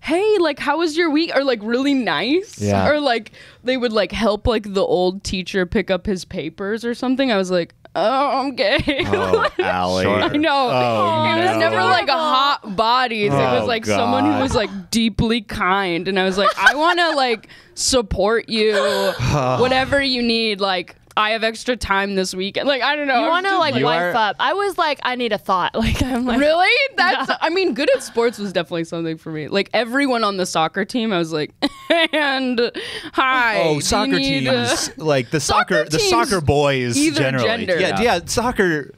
Hey, like, how was your week? Or, like, really nice? Yeah. Or, like, they would, like, help, like, the old teacher pick up his papers or something. I was like, oh, I'm gay. Oh, like, Ally. Sure. I know. Oh, it was no. never, like, a hot body. Oh, it was, like, God. Someone who was, like, deeply kind. And I was like, I want to, like, support you, whatever you need, like. I have extra time this weekend. Like, I don't know. You want to, like, like wife are... up. I was like, I need a thought. Like, I'm like... Really? That's... No. I mean, good at sports was definitely something for me. Like, everyone on the soccer team, I was like, and... Hi. Oh, soccer teams. A... Like, the soccer... soccer the soccer boys, generally. Gender, yeah, no. yeah, soccer...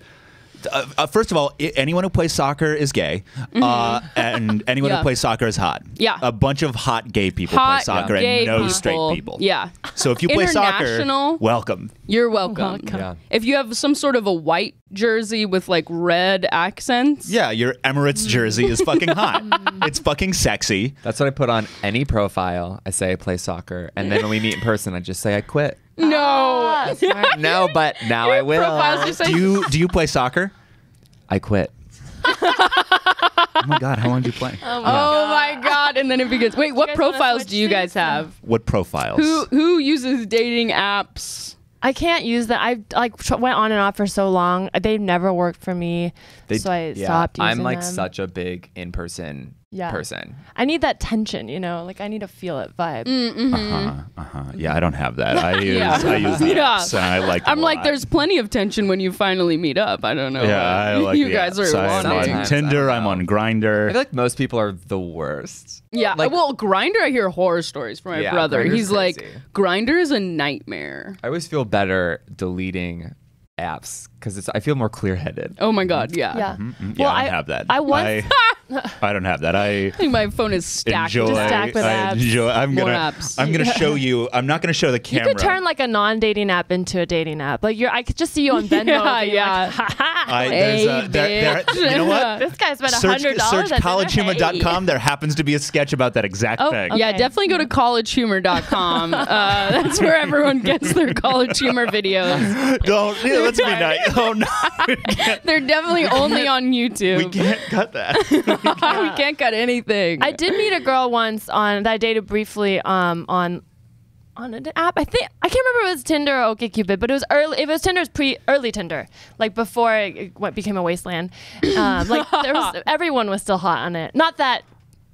Uh, uh, first of all, I- anyone who plays soccer is gay, uh, mm-hmm. and anyone yeah. who plays soccer is hot. Yeah, a bunch of hot gay people hot, play soccer yeah. and no people. Straight people. Yeah. So if you play soccer, welcome. You're welcome. welcome. Yeah. If you have some sort of a white jersey with like red accents, yeah, your Emirates jersey is fucking hot. It's fucking sexy. That's what I put on any profile. I say I play soccer, and then when we meet in person, I just say I quit. No, ah, no, but now Your I will. Do you do you play soccer? I quit. Oh my God, how long did you play? Oh my, yeah. God. Oh my God! And then it begins. Wait, what profiles do you guys have? What profiles? Who who uses dating apps? I can't use that. I like tr went on and off for so long. They never worked for me, they, so I yeah, stopped using them. I'm like them. such a big in-person yeah. person. I need that tension, you know? Like I need a feel it vibe. Mm-hmm. Uh-huh, uh-huh. Yeah, I don't have that. I use yeah. I use that. Yeah. So I like I'm like, lot. there's plenty of tension when you finally meet up. I don't know. Yeah, I like You guys yeah. are so I'm on Tinder, I'm on Grindr. I feel like most people are the worst. Yeah, like, well, Grindr, I hear horror stories from my yeah, brother. Grindr's He's crazy. like, Grindr is a nightmare. I always feel better deleting apps because it's I feel more clear-headed. Oh my god, yeah. Yeah, mm-hmm, mm-hmm. yeah well, I don't I, have that. I once I, I don't have that. I, I think my phone is stacked, enjoy, just stacked with I apps. Enjoy, I'm more gonna apps. I'm gonna show you. I'm not gonna show the camera. You could turn like a non-dating app into a dating app. Like you're I could just see you on Venmo. yeah, yeah. Like, ha ha. I, hey, a, there, there, you know what? This guy spent a hundred dollars. Search, search college humor dot com. Hey. There happens to be a sketch about that exact oh, thing. Okay. Yeah, definitely go to college humor dot com. uh, that's where everyone gets their college humor videos. Don't. Yeah, let's be nice. Oh no. They're definitely only on YouTube. We can't cut that. We can't, we can't cut anything. I did meet a girl once on that I dated briefly um, on. on an app. I think I can't remember if it was Tinder or OkCupid, but it was early. If it was Tinder, it was pre early Tinder, like before it went, became a wasteland. Um, like there was, everyone was still hot on it. Not that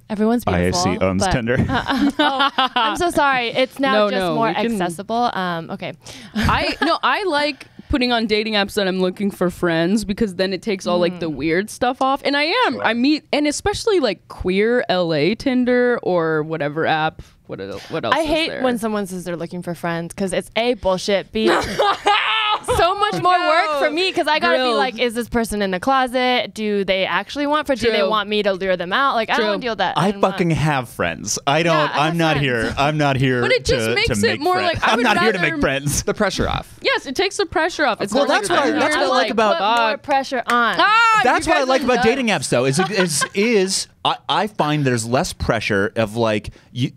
everyone's beautiful. I A C owns but, Tinder. Uh, uh, oh, I'm so sorry. It's now no, just no, more accessible. Um, okay. I no. I like putting on dating apps that I'm looking for friends because then it takes all mm. like the weird stuff off. And I am. Sure. I meet and especially like queer L A Tinder or whatever app. What, is, what else I is hate there? When someone says they're looking for friends because it's A, bullshit, B, so much more no. work for me because I gotta Grilled. be like, is this person in the closet? Do they actually want friends? True. Do they want me to lure them out? Like, True. I don't want to deal with that. I, I fucking want. have friends. I don't, yeah, I I'm not friends. here. I'm not here But it just to, makes to it more friends. like, I would I'm not rather, here to make friends. The pressure off. Yes, it takes the pressure off. It's well, that's what, I, that's what I like about... Put more pressure on. Ah, that's what I like about dating apps though, is is is... I, I find there's less pressure of like you,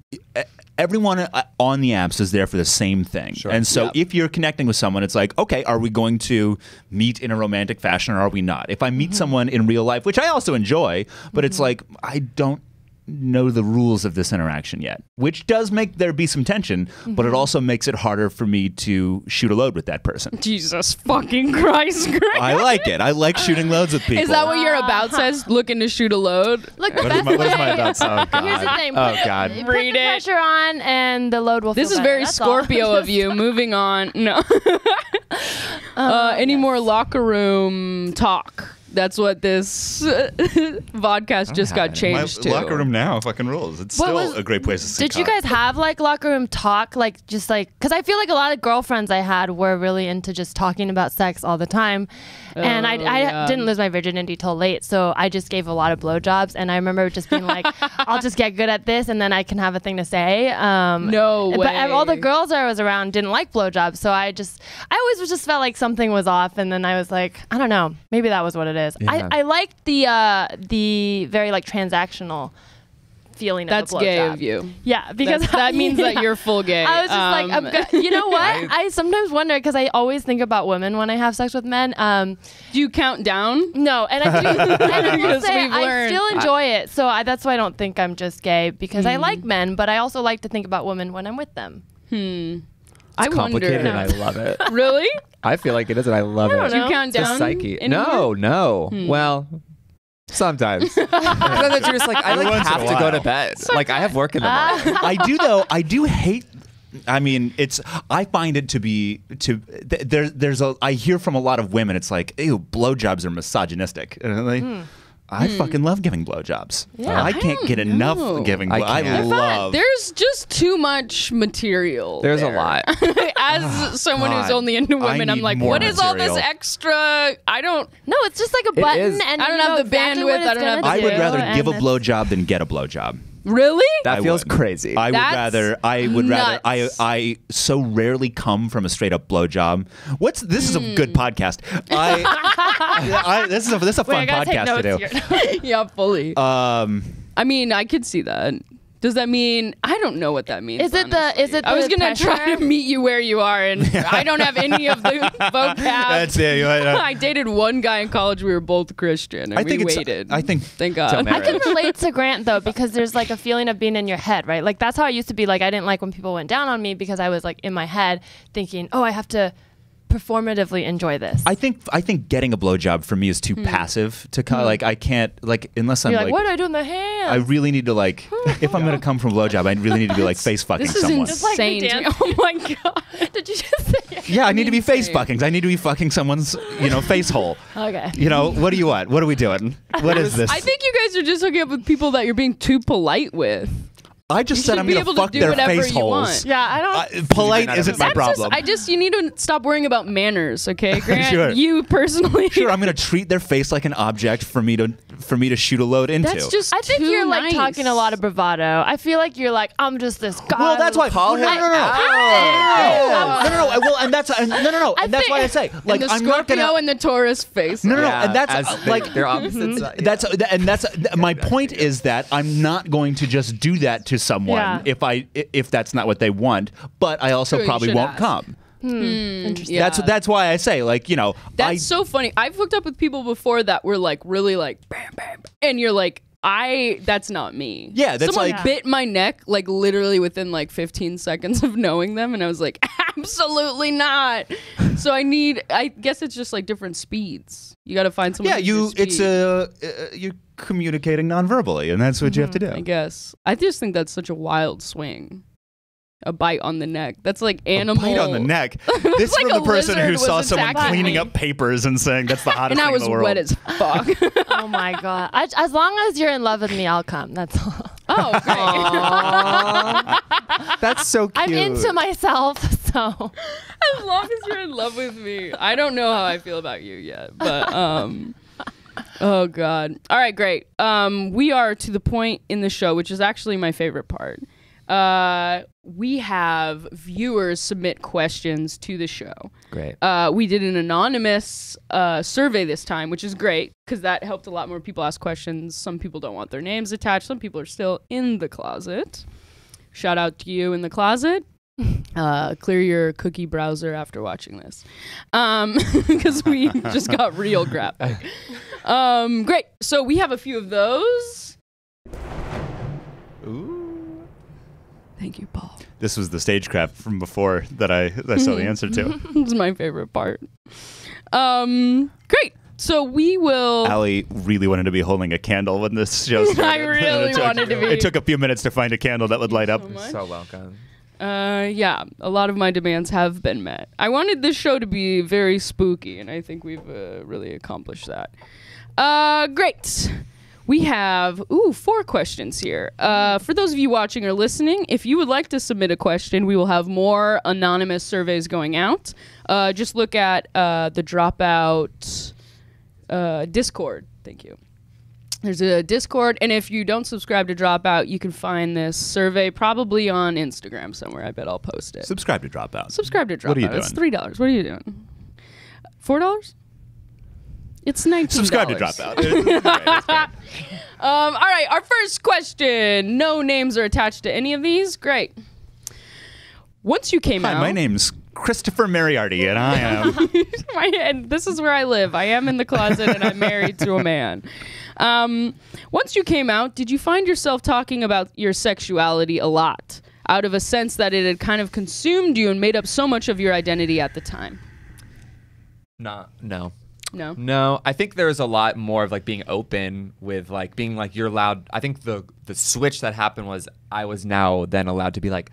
everyone on the apps is there for the same thing. Sure. And so yep. if you're connecting with someone, it's like, okay, are we going to meet in a romantic fashion or are we not? If I meet mm-hmm. someone in real life, which I also enjoy, but mm-hmm. it's like, I don't know the rules of this interaction yet, which does make there be some tension, mm-hmm. but it also makes it harder for me to shoot a load with that person. Jesus fucking Christ, Grant. I like it. I like shooting loads with people. Is that what your about says? Looking to shoot a load? Look, the what best is my, what is my about oh, God. Here's the thing. Oh, God. Put Read the it. pressure on and the load will This feel is better. very That's Scorpio all. of you. Moving on. No. uh, any yes. more locker room talk? That's what this podcast just got changed to. Locker room now fucking rules. It's still a great place to sit. Did you guys have like locker room talk? Like just like, because I feel like a lot of girlfriends I had were really into just talking about sex all the time. And I, I didn't lose my virginity till late. So I just gave a lot of blowjobs. And I remember just being like, I'll just get good at this and then I can have a thing to say. Um, no way. But all the girls I was around didn't like blowjobs. So I just, I always just felt like something was off. And then I was like, I don't know. Maybe that was what it is. Yeah. I, I like the uh, the very like transactional feeling That's of the blowjob. That's gay of you. Yeah, because That's, that I, means yeah. that you're full gay. I was just um, like, I'm good. You know what? I, I sometimes wonder because I always think about women when I have sex with men. Um, do you count down? No, and I do. And I will say I still enjoy it, so I, that's why I don't think I'm just gay because mm. I like men, but I also like to think about women when I'm with them. Hmm. It's I complicated wonder. and I love it. Really? I feel like it is, and I love I it. Do you count down? It's a psyche. No, no. Hmm. Well, sometimes. Sometimes you're just like, I like, have to go to bed. Sometimes. Like, I have work in the morning. I do, though. I do hate... I mean, it's. I find it to be to. Th there, there's a. I hear from a lot of women. It's like, ew, blowjobs are misogynistic, and they. Hmm. I mm. fucking love giving blowjobs. Yeah, I can't I get enough know. giving blowjobs. I, I love. There's just too much material. There's there. a lot. As oh, someone God. who's only into women, I'm like, what material. is all this extra? I don't. No, it's just like a button, and I don't have the bandwidth. I don't have. I would rather give a blowjob than get a blowjob. Really? That I feels would. crazy. I That's would rather. I would nuts. rather. I. I so rarely come from a straight up blowjob. What's this? Mm. Is a good podcast. I, I, I. This is a. This is a Wait, fun podcast to do. yeah, fully. Um. I mean, I could see that. Does that mean, I don't know what that means. Is it honestly. the, is it I the was going to try to meet you where you are, and I don't have any of the vocab. That's it. I dated one guy in college. We were both Christian, and I think we waited. I think, thank God. I can relate to Grant, though, because there's like a feeling of being in your head, right? Like, that's how I used to be. Like, I didn't like when people went down on me because I was like in my head thinking, oh, I have to performatively enjoy this. I think I think getting a blowjob for me is too mm. passive to kind of mm. like I can't like unless You're I'm like, like what do I do in the hand? I really need to like if I'm gonna come from blowjob, I really need to be like face fucking this is someone. Insane. It's like oh my god! Did you just say it? Yeah, I need to be face fucking. I need to be fucking someone's you know face hole. Okay. You know what do you want? What are we doing? What is this? I think you guys are just hooking up with people that you're being too polite with. I just you said I'm going to fuck their face holes. Yeah, I don't. Uh, polite isn't my problem. Just, I just, you need to stop worrying about manners, okay, Grant? Sure. You personally. Sure, I'm going to treat their face like an object for me to for me to shoot a load into. That's just I think too you're nice. Like talking a lot of bravado. I feel like you're like, I'm just this guy. Well, that's why. Paul no, no, no, no. Oh. no, no, no. Well, and that's, and, no, no, no. And that's why I say, like, and I'm not going to. The Scorpio and the Taurus face. No, no, no. Yeah, and that's, uh, like, they're opposite sides. That's, and that's, my point is that I'm not going to just do that to someone yeah. if I if that's not what they want, but I also True, probably won't ask. come. Hmm. Interesting. Yeah. That's that's why I say like you know that's I, so funny. I've hooked up with people before that were like really like bam bam, and you're like I that's not me. Yeah, that's someone like yeah. bit my neck like literally within like fifteen seconds of knowing them, and I was like absolutely not. So I need I guess it's just like different speeds. You got to find someone. Yeah, you it's a uh, you. communicating non-verbally, and that's what mm-hmm. you have to do. I guess. I just think that's such a wild swing. A bite on the neck. That's like animal. A bite on the neck. This like from the person who saw someone cleaning me. up papers and saying that's the hottest thing in the world. And I was wet as fuck. Oh my god. I, as long as you're in love with me, I'll come. That's all. Oh, great. That's so cute. I'm into myself, so. As long as you're in love with me. I don't know how I feel about you yet, but um... Oh, God. All right, great. Um, we are to the point in the show, which is actually my favorite part. Uh, we have viewers submit questions to the show. Great. Uh, we did an anonymous uh, survey this time, which is great because that helped a lot more people ask questions. Some people don't want their names attached. Some people are still in the closet. Shout out to you in the closet. Uh, clear your cookie browser after watching this because um, we just got real graphic. Um, great. So we have a few of those. Ooh. Thank you, Paul. This was the stagecraft from before that I, that I saw the answer to. It's my favorite part. Um, great. So we will... Ally really wanted to be holding a candle when this show started. I really took, wanted to be. It took a few minutes to find a candle that would light up. Thank you so much. So welcome. Uh, yeah, a lot of my demands have been met. I wanted this show to be very spooky, and I think we've uh, really accomplished that. Uh, great. We have, ooh, four questions here. Uh, for those of you watching or listening, if you would like to submit a question, we will have more anonymous surveys going out. Uh, just look at uh, the Dropout uh, Discord. Thank you. There's a Discord, and if you don't subscribe to Dropout, you can find this survey probably on Instagram somewhere. I bet I'll post it. Subscribe to Dropout. Subscribe to Dropout. What are you doing? It's three dollars. What are you doing? four dollars? It's nineteen dollars. Subscribe to Dropout. It's great, it's great. Um, all right, our first question. No names are attached to any of these. Great. Once you came Hi, out... Hi, my name's... Christopher Mariarty, and I am. And this is where I live. I am in the closet, and I'm married to a man. Um, once you came out, did you find yourself talking about your sexuality a lot, out of a sense that it had kind of consumed you and made up so much of your identity at the time? Nah, no. No? No. I think there was a lot more of like being open with like being like you're allowed. I think the, the switch that happened was I was now then allowed to be like,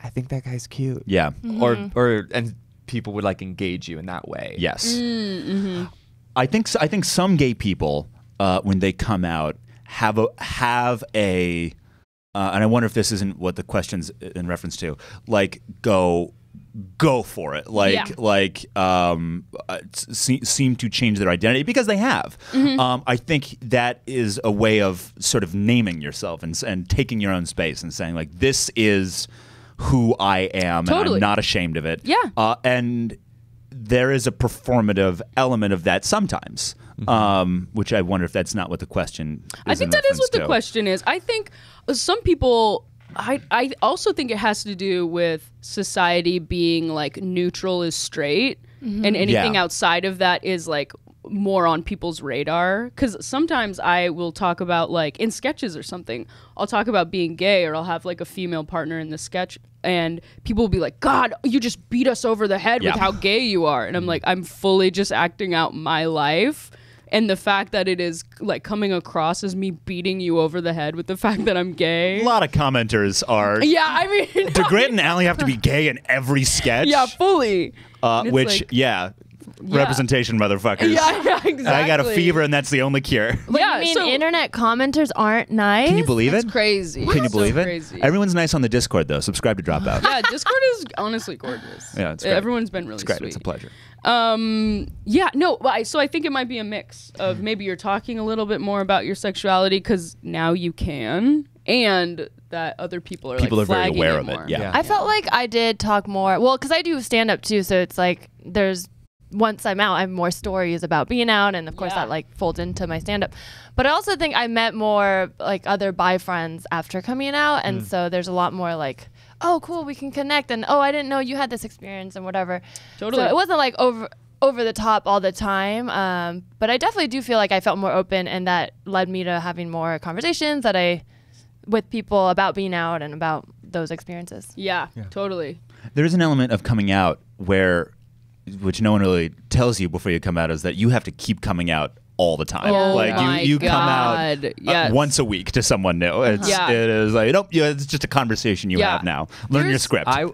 I think that guy's cute. Yeah. Mm-hmm. Or or and people would like engage you in that way. Yes. Mm-hmm. I think I think some gay people uh, when they come out have a have a uh, and I wonder if this isn't what the question's in reference to. Like go go for it. Like yeah. like um uh, se seem to change their identity because they have. Mm-hmm. Um I think that is a way of sort of naming yourself and and taking your own space and saying like this is who I am, totally. And I'm not ashamed of it. Yeah. Uh, and there is a performative element of that sometimes, mm-hmm. um, which I wonder if that's not what the question is. I think that is what to. the question is. I think some people, I, I also think it has to do with society being like neutral is straight, mm-hmm. and anything yeah. outside of that is like more on people's radar. Because sometimes I will talk about, like in sketches or something, I'll talk about being gay, or I'll have like a female partner in the sketch, and people will be like, God, you just beat us over the head yeah. with how gay you are. And I'm like, I'm fully just acting out my life. And the fact that it is like coming across as me beating you over the head with the fact that I'm gay. A lot of commenters are. Yeah, I mean. No. Do Grant and Ally have to be gay in every sketch? Yeah, fully. Uh, which, like, yeah. Yeah. Representation, motherfuckers. Yeah, yeah, exactly. I got a fever, and that's the only cure. Like, yeah, you mean so, internet commenters aren't nice? Can you believe that's it? That's crazy. Can you believe so it? Crazy. Everyone's nice on the Discord, though. Subscribe to Dropout. Yeah, Discord is honestly gorgeous. Yeah, it's great. Everyone's been really it's great. Sweet. It's a pleasure. Um, yeah, no, so I think it might be a mix of maybe you're talking a little bit more about your sexuality because now you can, and that other people are people like are very aware of it. it. Yeah. yeah, I felt like I did talk more. Well, because I do stand up too, so it's like there's. Once I'm out, I have more stories about being out, and of course yeah. that like folds into my stand-up. But I also think I met more like other bi friends after coming out, and mm. so there's a lot more like, oh cool, we can connect, and oh I didn't know you had this experience and whatever. Totally. So it wasn't like over over the top all the time, um, but I definitely do feel like I felt more open, and that led me to having more conversations that I with people about being out and about those experiences. Yeah, yeah. Totally. There is an element of coming out where. Which no one really tells you before you come out is that you have to keep coming out all the time. Oh like my you, you God. come out yes. uh, once a week to someone new. It's yeah. it is like nope, you know, it's just a conversation you yeah. have now. Learn there's, your script. I,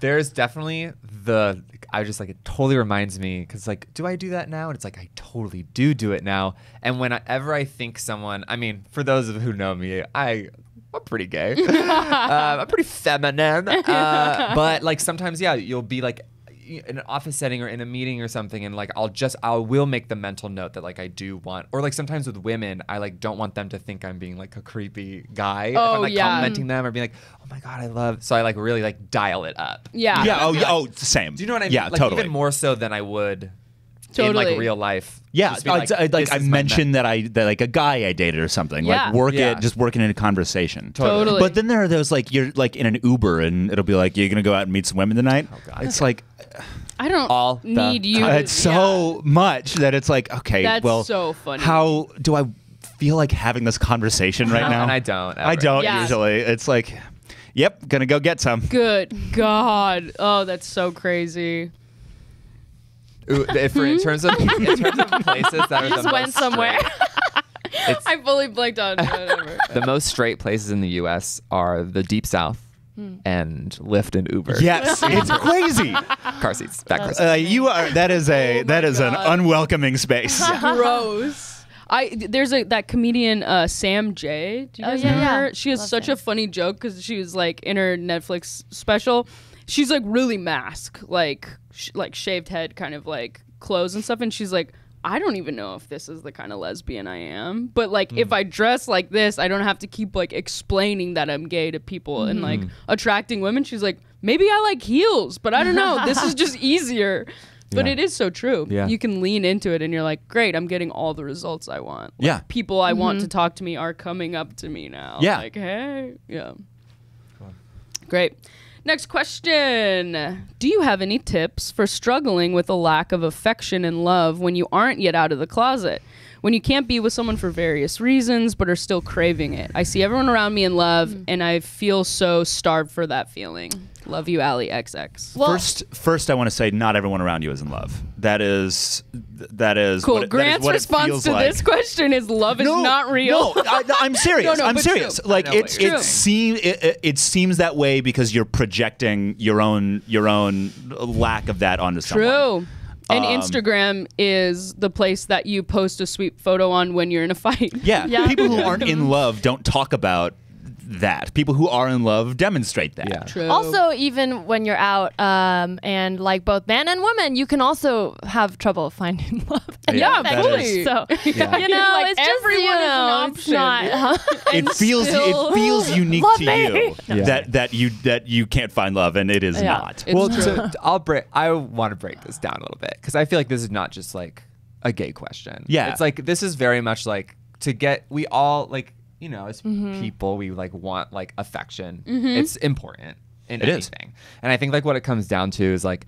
there's definitely the I just like it totally reminds me because like do I do that now? And it's like I totally do do it now. And whenever I think someone, I mean, for those of who know me, I. I'm pretty gay. uh, I'm pretty feminine. Uh, but like sometimes, yeah, you'll be like. In an office setting or in a meeting or something, and like I'll just I will make the mental note that like I do want, or like sometimes with women I like don't want them to think I'm being like a creepy guy. Oh, if I'm like yeah. complimenting them or being like, oh my god, I love. So I like really like dial it up. Yeah. Yeah. Oh yeah. Oh, same. Do you know what I mean? Yeah. Like, totally. Even more so than I would. Totally. In like real life. Yeah. Be, like, I, like I mentioned that I that like a guy I dated or something. Yeah. Like work yeah. it just working in a conversation. Totally. totally. But then there are those like you're like in an Uber and it'll be like you're gonna go out and meet some women tonight. Oh god. It's like I don't all need you. It's so yeah. much that it's like okay. That's well, so funny. How do I feel like having this conversation right now? And I don't. Ever. I don't yeah. usually. It's like, yep, gonna go get some. Good God. Oh, that's so crazy. Ooh, if in terms of in terms of places that are just the went most somewhere. Straight, I fully blanked on whatever. The most straight places in the U S are the Deep South hmm. and Lyft and Uber. Yes, it's crazy. Car seats, back car seats. Uh, you are. That is a oh that is God. an unwelcoming space. Gross. I, there's a that comedian uh, Sam Jay. Do you guys oh, yeah, remember? Yeah. She has Love such Sam. a funny joke because she was like in her Netflix special. She's like really mask, like sh like shaved head, kind of like clothes and stuff. And she's like, I don't even know if this is the kind of lesbian I am. But like, mm. if I dress like this, I don't have to keep like explaining that I'm gay to people mm. and like attracting women. She's like, maybe I like heels, but I don't know. This is just easier. But yeah. it is so true. Yeah. You can lean into it and you're like, great, I'm getting all the results I want. Like, yeah. People I mm-hmm. want to talk to me are coming up to me now. Yeah. Like, hey. Yeah. Cool. Great. Next question. Do you have any tips for struggling with a lack of affection and love when you aren't yet out of the closet? When you can't be with someone for various reasons but are still craving it? I see everyone around me in love mm. and I feel so starved for that feeling. Love you, Ally X X. Well, first, first I want to say not everyone around you is in love. That is, that is cool. What it, Grant's that is what response to like. this question is love no, is not real. No, I, I'm serious. no, no, I'm serious. True. Like it's it, seem, it, it seems that way because you're projecting your own your own lack of that onto true. someone. True. And um, Instagram is the place that you post a sweet photo on when you're in a fight. Yeah, yeah. People who aren't in love don't talk about that. People who are in love demonstrate that. Yeah. True. Also, even when you're out um, and like both man and woman, you can also have trouble finding love. Yeah, absolutely. Yeah, so yeah. you know, like it's everyone just you know, is an option. It's not, it feels it feels unique to you yeah. that that you that you can't find love, and it is yeah, not. Well, so I'll break. I want to break this down a little bit because I feel like this is not just like a gay question. Yeah, it's like this is very much like to get we all like. you know, as mm-hmm. people, we like want like affection. Mm-hmm. It's important in it anything. Is. And I think like what it comes down to is like,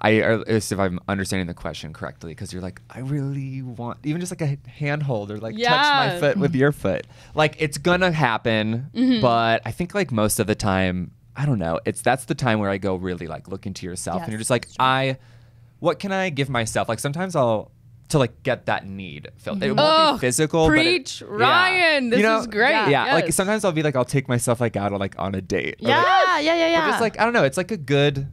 I, or if I'm understanding the question correctly, because you're like, I really want even just like a handhold or like yeah. touch my foot with your foot. Like it's gonna happen, mm-hmm. but I think like most of the time, I don't know. It's that's the time where I go really like look into yourself yes. and you're just like, I, what can I give myself? Like sometimes I'll to like get that need filled. It won't oh, be physical. Preach, but it, Ryan. Yeah. This you know, is great. Yeah, yeah. Yes. Like sometimes I'll be like, I'll take myself like out or like on a date. Yeah, like, yeah, yeah, yeah. But it's like I don't know. It's like a good.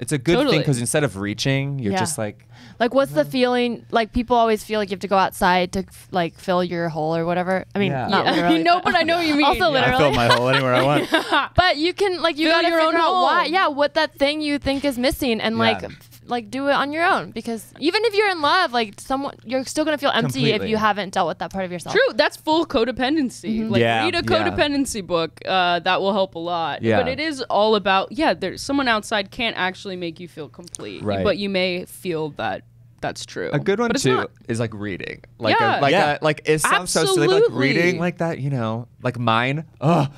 It's a good totally. thing because instead of reaching, you're yeah. just like... Like, what's mm-hmm. the feeling? Like, people always feel like you have to go outside to, like, fill your hole or whatever. I mean, yeah. not yeah. literally. No, but I know what you mean. Also yeah, literally. I fill my hole anywhere I want. yeah. But you can, like, you got to figure own out hole. why. Yeah, what that thing you think is missing and, yeah. like, like do it on your own. Because even if you're in love, like, someone, you're still going to feel empty Completely. if you haven't dealt with that part of yourself. True. That's full codependency. Mm-hmm. Like, yeah. read a codependency yeah. book. Uh, that will help a lot. Yeah. But it is all about, yeah, there's someone outside can't actually make you feel complete. Right. But you may feel that that's true. A good one, too, not. is, like, reading. Like, yeah. a, like, yeah. a, like it sounds so silly, but, like, reading like that, you know, like mine. Oh,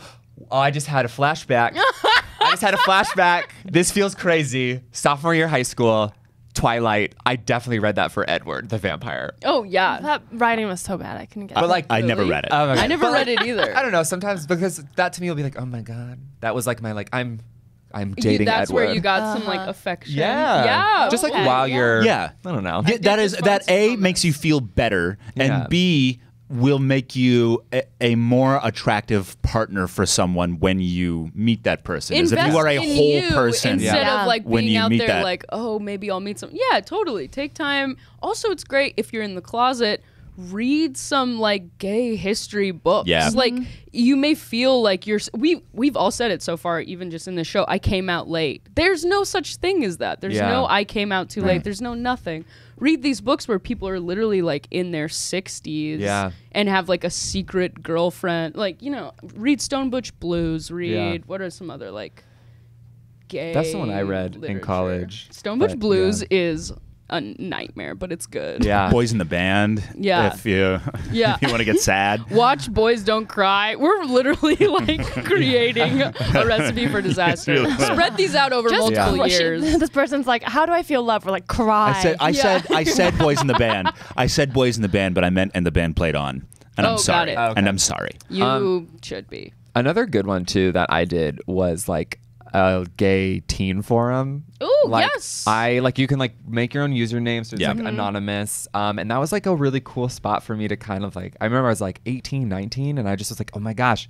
oh I just had a flashback. I just had a flashback. This feels crazy. Sophomore year high school, Twilight. I definitely read that for Edward, the vampire. Oh, yeah. That writing was so bad. I couldn't get it. But like, I never read it. Oh, okay. I never but read like, it either. I don't know. Sometimes because that to me will be like, oh, my God. That was like my like, I'm I'm dating you, that's Edward. That's where you got uh-huh. some like affection. Yeah. Yeah. Just like okay. while you're. Yeah. I don't know. I that is that A comments. makes you feel better and yeah. B will make you a, a more attractive partner for someone when you meet that person. Invest as if you are a whole person. Instead yeah. of like being when you out meet there that. like, oh, maybe I'll meet someone. Yeah, totally. Take time. Also, it's great if you're in the closet, read some like gay history books. Yeah. Mm-hmm. Like you may feel like you're, we, we've all said it so far, even just in the show, I came out late. There's no such thing as that. There's yeah. no I came out too right. late. There's no nothing. Read these books where people are literally like in their sixties yeah. and have like a secret girlfriend. Like, you know, read Stone Butch Blues, read, yeah. what are some other like gay That's the one I read literature. in college. Stone Butch but, Blues yeah. is a nightmare, but it's good. Yeah. Boys in the Band. Yeah. If you, yeah. if you want to get sad. Watch Boys Don't Cry. We're literally like creating a recipe for disaster. Spread these out over Just multiple yeah. years. She, this person's like, how do I feel love? We're like, cry. I said I yeah. said I said Boys in the Band. I said Boys in the Band, but I meant And the Band Played On. And oh, I'm sorry. Got it. Oh, okay. And I'm sorry. You um, should be. Another good one too that I did was like a gay teen forum. Oh, like, yes. I like you can like make your own usernames. So it's yeah. like mm-hmm. anonymous. Um, and that was like a really cool spot for me to kind of like, I remember I was like eighteen, nineteen and I just was like, oh my gosh,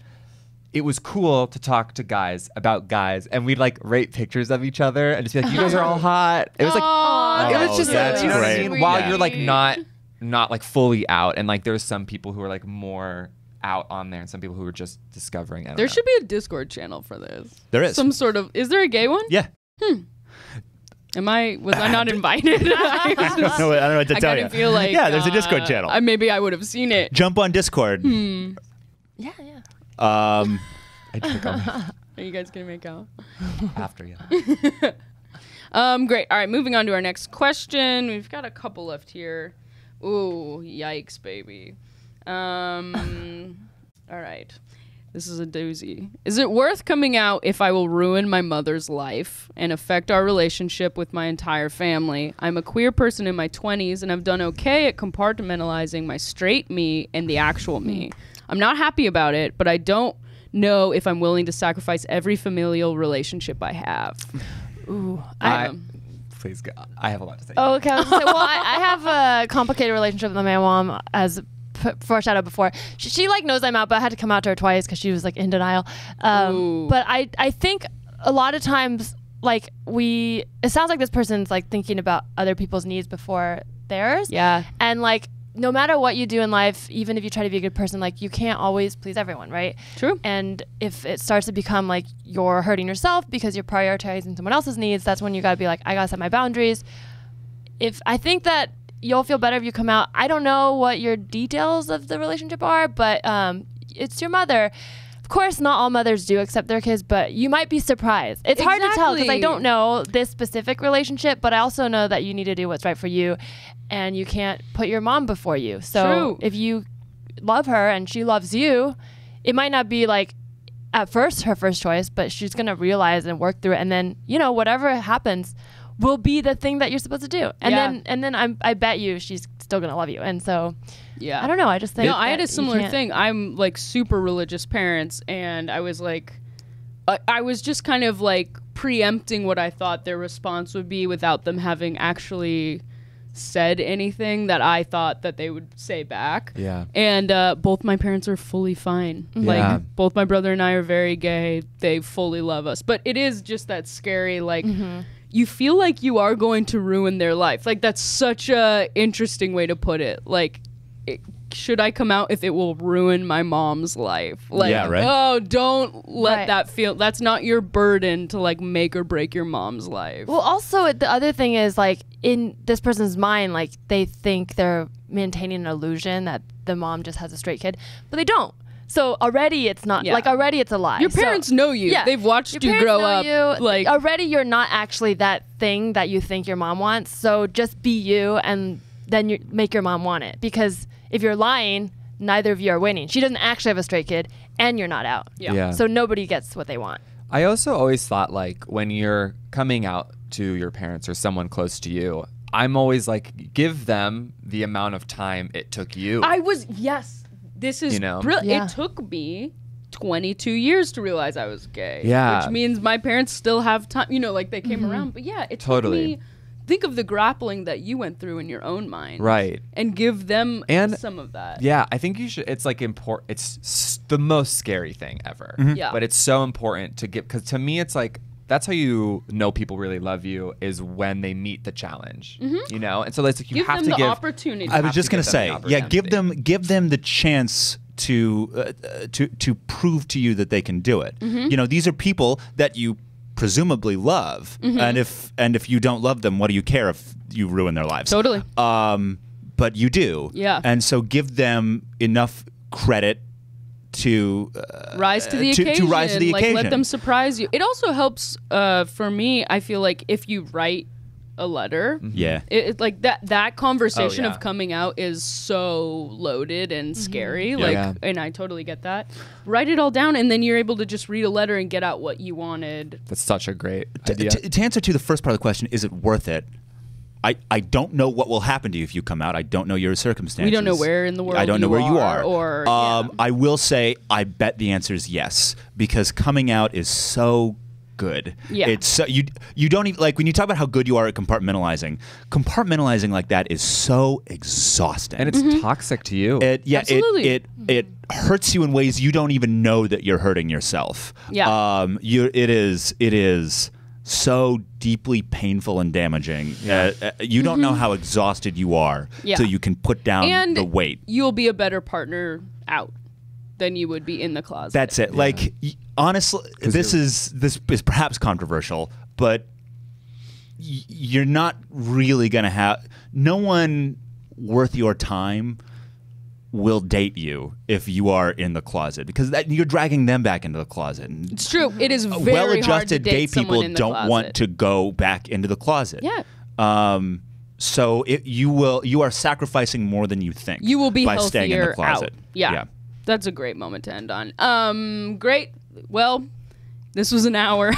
it was cool to talk to guys about guys. And we'd like rate pictures of each other and just be like, you guys are all hot. It was like, oh, it was just like, you know what I mean? While yeah. you're like not, not like fully out. And like there's some people who are like more out on there and some people who were just discovering. I don't there know. should be a Discord channel for this. There is. Some sort of, is there a gay one? Yeah. Hmm. Am I, was I not invited? I, was, no, I don't know what to I tell you. Feel like, yeah, there's uh, a Discord channel. I, maybe I would have seen it. Jump on Discord. Hmm. Yeah, yeah. Um, I think I'll... Are you guys going to make out? After, yeah. um, great. All right, moving on to our next question. We've got a couple left here. Ooh, yikes, baby. Um, all right. This is a doozy. Is it worth coming out if I will ruin my mother's life and affect our relationship with my entire family? I'm a queer person in my twenties and I've done okay at compartmentalizing my straight me and the actual me. I'm not happy about it, but I don't know if I'm willing to sacrifice every familial relationship I have. Ooh, I am. Please go. I have a lot to say. Oh, okay. I was gonna say, well, I, I have a complicated relationship with my mom as foreshadowed before. She, she like knows I'm out, but I had to come out to her twice because she was like in denial. Um, but I, I think a lot of times like we, it sounds like this person's like thinking about other people's needs before theirs. Yeah. And like, no matter what you do in life, even if you try to be a good person, like you can't always please everyone, right? True. And if it starts to become like you're hurting yourself because you're prioritizing someone else's needs, that's when you gotta be like, I gotta set my boundaries. If I think that you'll feel better if you come out. I don't know what your details of the relationship are, but um, it's your mother. Of course, not all mothers do accept their kids, but you might be surprised. It's exactly. hard to tell because I don't know this specific relationship, but I also know that you need to do what's right for you, and you can't put your mom before you. So True. if you love her and she loves you, it might not be like at first her first choice, but she's going to realize and work through it. And then, you know, whatever happens will be the thing that you're supposed to do. And yeah. then, and then I'm, I bet you she's still going to love you. And so, yeah, I don't know. I just think, no, I had a similar thing. I'm like super religious parents. And I was like, I, I was just kind of like preempting what I thought their response would be without them having actually said anything that I thought that they would say back. Yeah. And uh, both my parents are fully fine. Yeah. Like, both my brother and I are very gay. They fully love us. But it is just that scary, like, mm-hmm. you feel like you are going to ruin their life. Like, that's such a interesting way to put it. Like, it, should I come out if it will ruin my mom's life? Like, yeah, right? oh, don't let right. that feel, that's not your burden to, like, make or break your mom's life. Well, also, the other thing is, like, in this person's mind, like, they think they're maintaining an illusion that the mom just has a straight kid, but they don't. So already it's not, yeah. like, already it's a lie. Your parents so, know you. Yeah. They've watched your you grow up. You. Like, already you're not actually that thing that you think your mom wants. So just be you, and then you make your mom want it. Because if you're lying, neither of you are winning. She doesn't actually have a straight kid, and you're not out. Yeah. yeah. So nobody gets what they want. I also always thought, like, when you're coming out to your parents or someone close to you, I'm always like, give them the amount of time it took you. I was, yes, this is, you know? brilliant. Yeah. It took me twenty-two years to realize I was gay. Yeah. Which means my parents still have time, you know, like they came mm-hmm. around. But yeah, it totally. took me, think of the grappling that you went through in your own mind. Right. And give them and some of that. Yeah, I think you should, it's like important, it's s the most scary thing ever. Mm-hmm. Yeah. But it's so important to give, because to me it's like, that's how you know people really love you, is when they meet the challenge, mm-hmm. you know? And so it's like you give have them to the give opportunity. I was just going to say, yeah, give them give them the chance to uh, to to prove to you that they can do it. Mm-hmm. You know, these are people that you presumably love, mm-hmm. and if and if you don't love them, what do you care if you ruin their lives? Totally. Um, but you do. Yeah. And so give them enough credit to uh, rise to the to, occasion. To rise to the like, occasion. Let them surprise you. It also helps uh, for me. I feel like if you write a letter, yeah, it, it, like that that conversation oh, yeah. of coming out is so loaded and mm-hmm. scary. Yeah. Like, yeah. and I totally get that. Write it all down, and then you're able to just read a letter and get out what you wanted. That's such a great idea. To, to answer to the first part of the question, is it worth it? I, I don't know what will happen to you if you come out. I don't know your circumstances. We don't know where in the world I don't know where you are. Or, um, yeah. I will say, I bet the answer is yes, because coming out is so good. Yeah. It's so, you you don't even, like, when you talk about how good you are at compartmentalizing, compartmentalizing like that is so exhausting. And it's mm-hmm. toxic to you. It, yeah, Absolutely. It, it, it hurts you in ways you don't even know that you're hurting yourself. Yeah. Um, you, it is, it is. so deeply painful and damaging. Yeah. Uh, you don't mm-hmm. know how exhausted you are yeah. so you can put down and the weight. You'll be a better partner out than you would be in the closet. That's it. Yeah. Like, honestly, this is this is perhaps controversial, but y you're not really going to have... No one worth your time will date you if you are in the closet, because that, you're dragging them back into the closet. It's true. It is very well-adjusted gay people don't closet. want to go back into the closet. Yeah. Um. So it, you will. You are sacrificing more than you think. You will be by healthier staying in the closet. Out. Yeah. yeah. That's a great moment to end on. Um. Great. Well, this was an hour.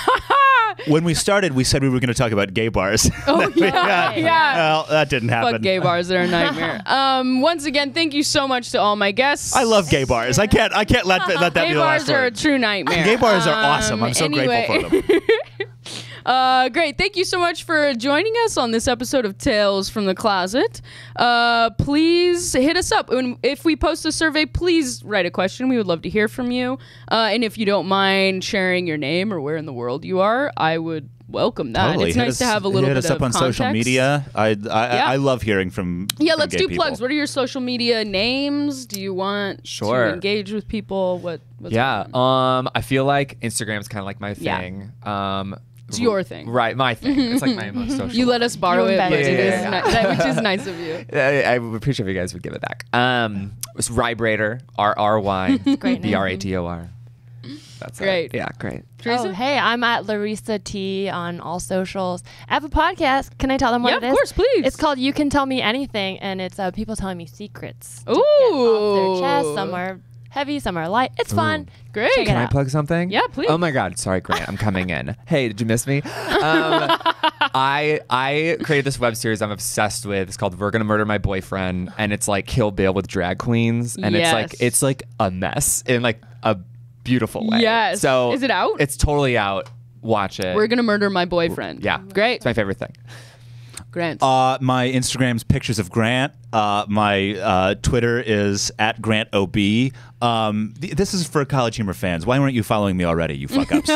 When we started, we said we were going to talk about gay bars. Oh, yeah. Got, yeah. Well, that didn't happen. Fuck gay bars. They're a nightmare. um, once again, thank you so much to all my guests. I love gay bars. I can't I can't let, let that gay be the last word. Gay bars are a true nightmare. Gay bars are awesome. I'm so anyway. grateful for them. Uh, great. Thank you so much for joining us on this episode of Tales from the Closet. Uh, please hit us up. And if we post a survey, please write a question. We would love to hear from you. Uh, and if you don't mind sharing your name or where in the world you are, I would welcome that. Totally. It's hit nice us, to have a little bit of context. Hit us up on social media. I I, yeah. I love hearing from Yeah, from let's gay do people. plugs. What are your social media names? Do you want sure. to engage with people? What? What's yeah. Um, I feel like Instagram's kind of like my thing. Yeah. Um. It's your thing. Right, my thing. It's like my most social. You let us borrow it, yeah, yeah, yeah, yeah. That, which is nice of you. I, I would appreciate if you guys would give it back. Um, it's Rybrator, R R Y B R A T O R. That's great. It. Yeah, great. Teresa? Oh, hey, I'm at Larissa T on all socials. I have a podcast. Can I tell them what yeah, it is? Yeah, of course, please. It's called You Can Tell Me Anything, and it's uh, people telling me secrets. Ooh. To get off their chest. Some are heavy, some are light. It's fun. Ooh. Great. Check Can I out. plug something? Yeah, please. Oh my God. Sorry, Grant. I'm coming in. Hey, did you miss me? Um, I I created this web series I'm obsessed with. It's called We're Gonna Murder My Boyfriend, and it's like Kill Bill with drag queens, and yes. it's like it's like a mess in like a beautiful way. Yes. So is it out? It's totally out. Watch it. We're Gonna Murder My Boyfriend. Yeah. Great. It's my favorite thing. Grant. Uh, my Instagram's pictures of Grant. Uh, my uh, Twitter is at Grant O B. Um, th this is for College Humor fans. Why weren't you following me already, you fuck-ups?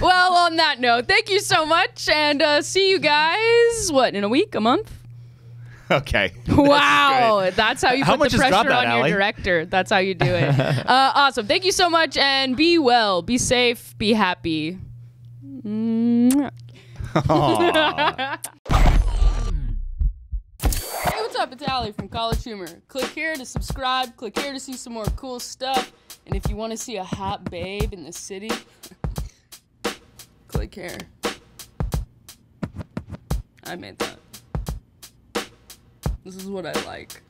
Well, on that note, thank you so much, and uh, see you guys, what, in a week, a month? Okay. Wow. That's, that's how you how put the pressure on Ally? your director. That's how you do it. uh, awesome. Thank you so much, and be well, be safe, be happy. Mm. Hey, what's up? It's Ally from College Humor. Click here to subscribe. Click here to see some more cool stuff. And if you want to see a hot babe in the city, click here. I made that. This is what I like.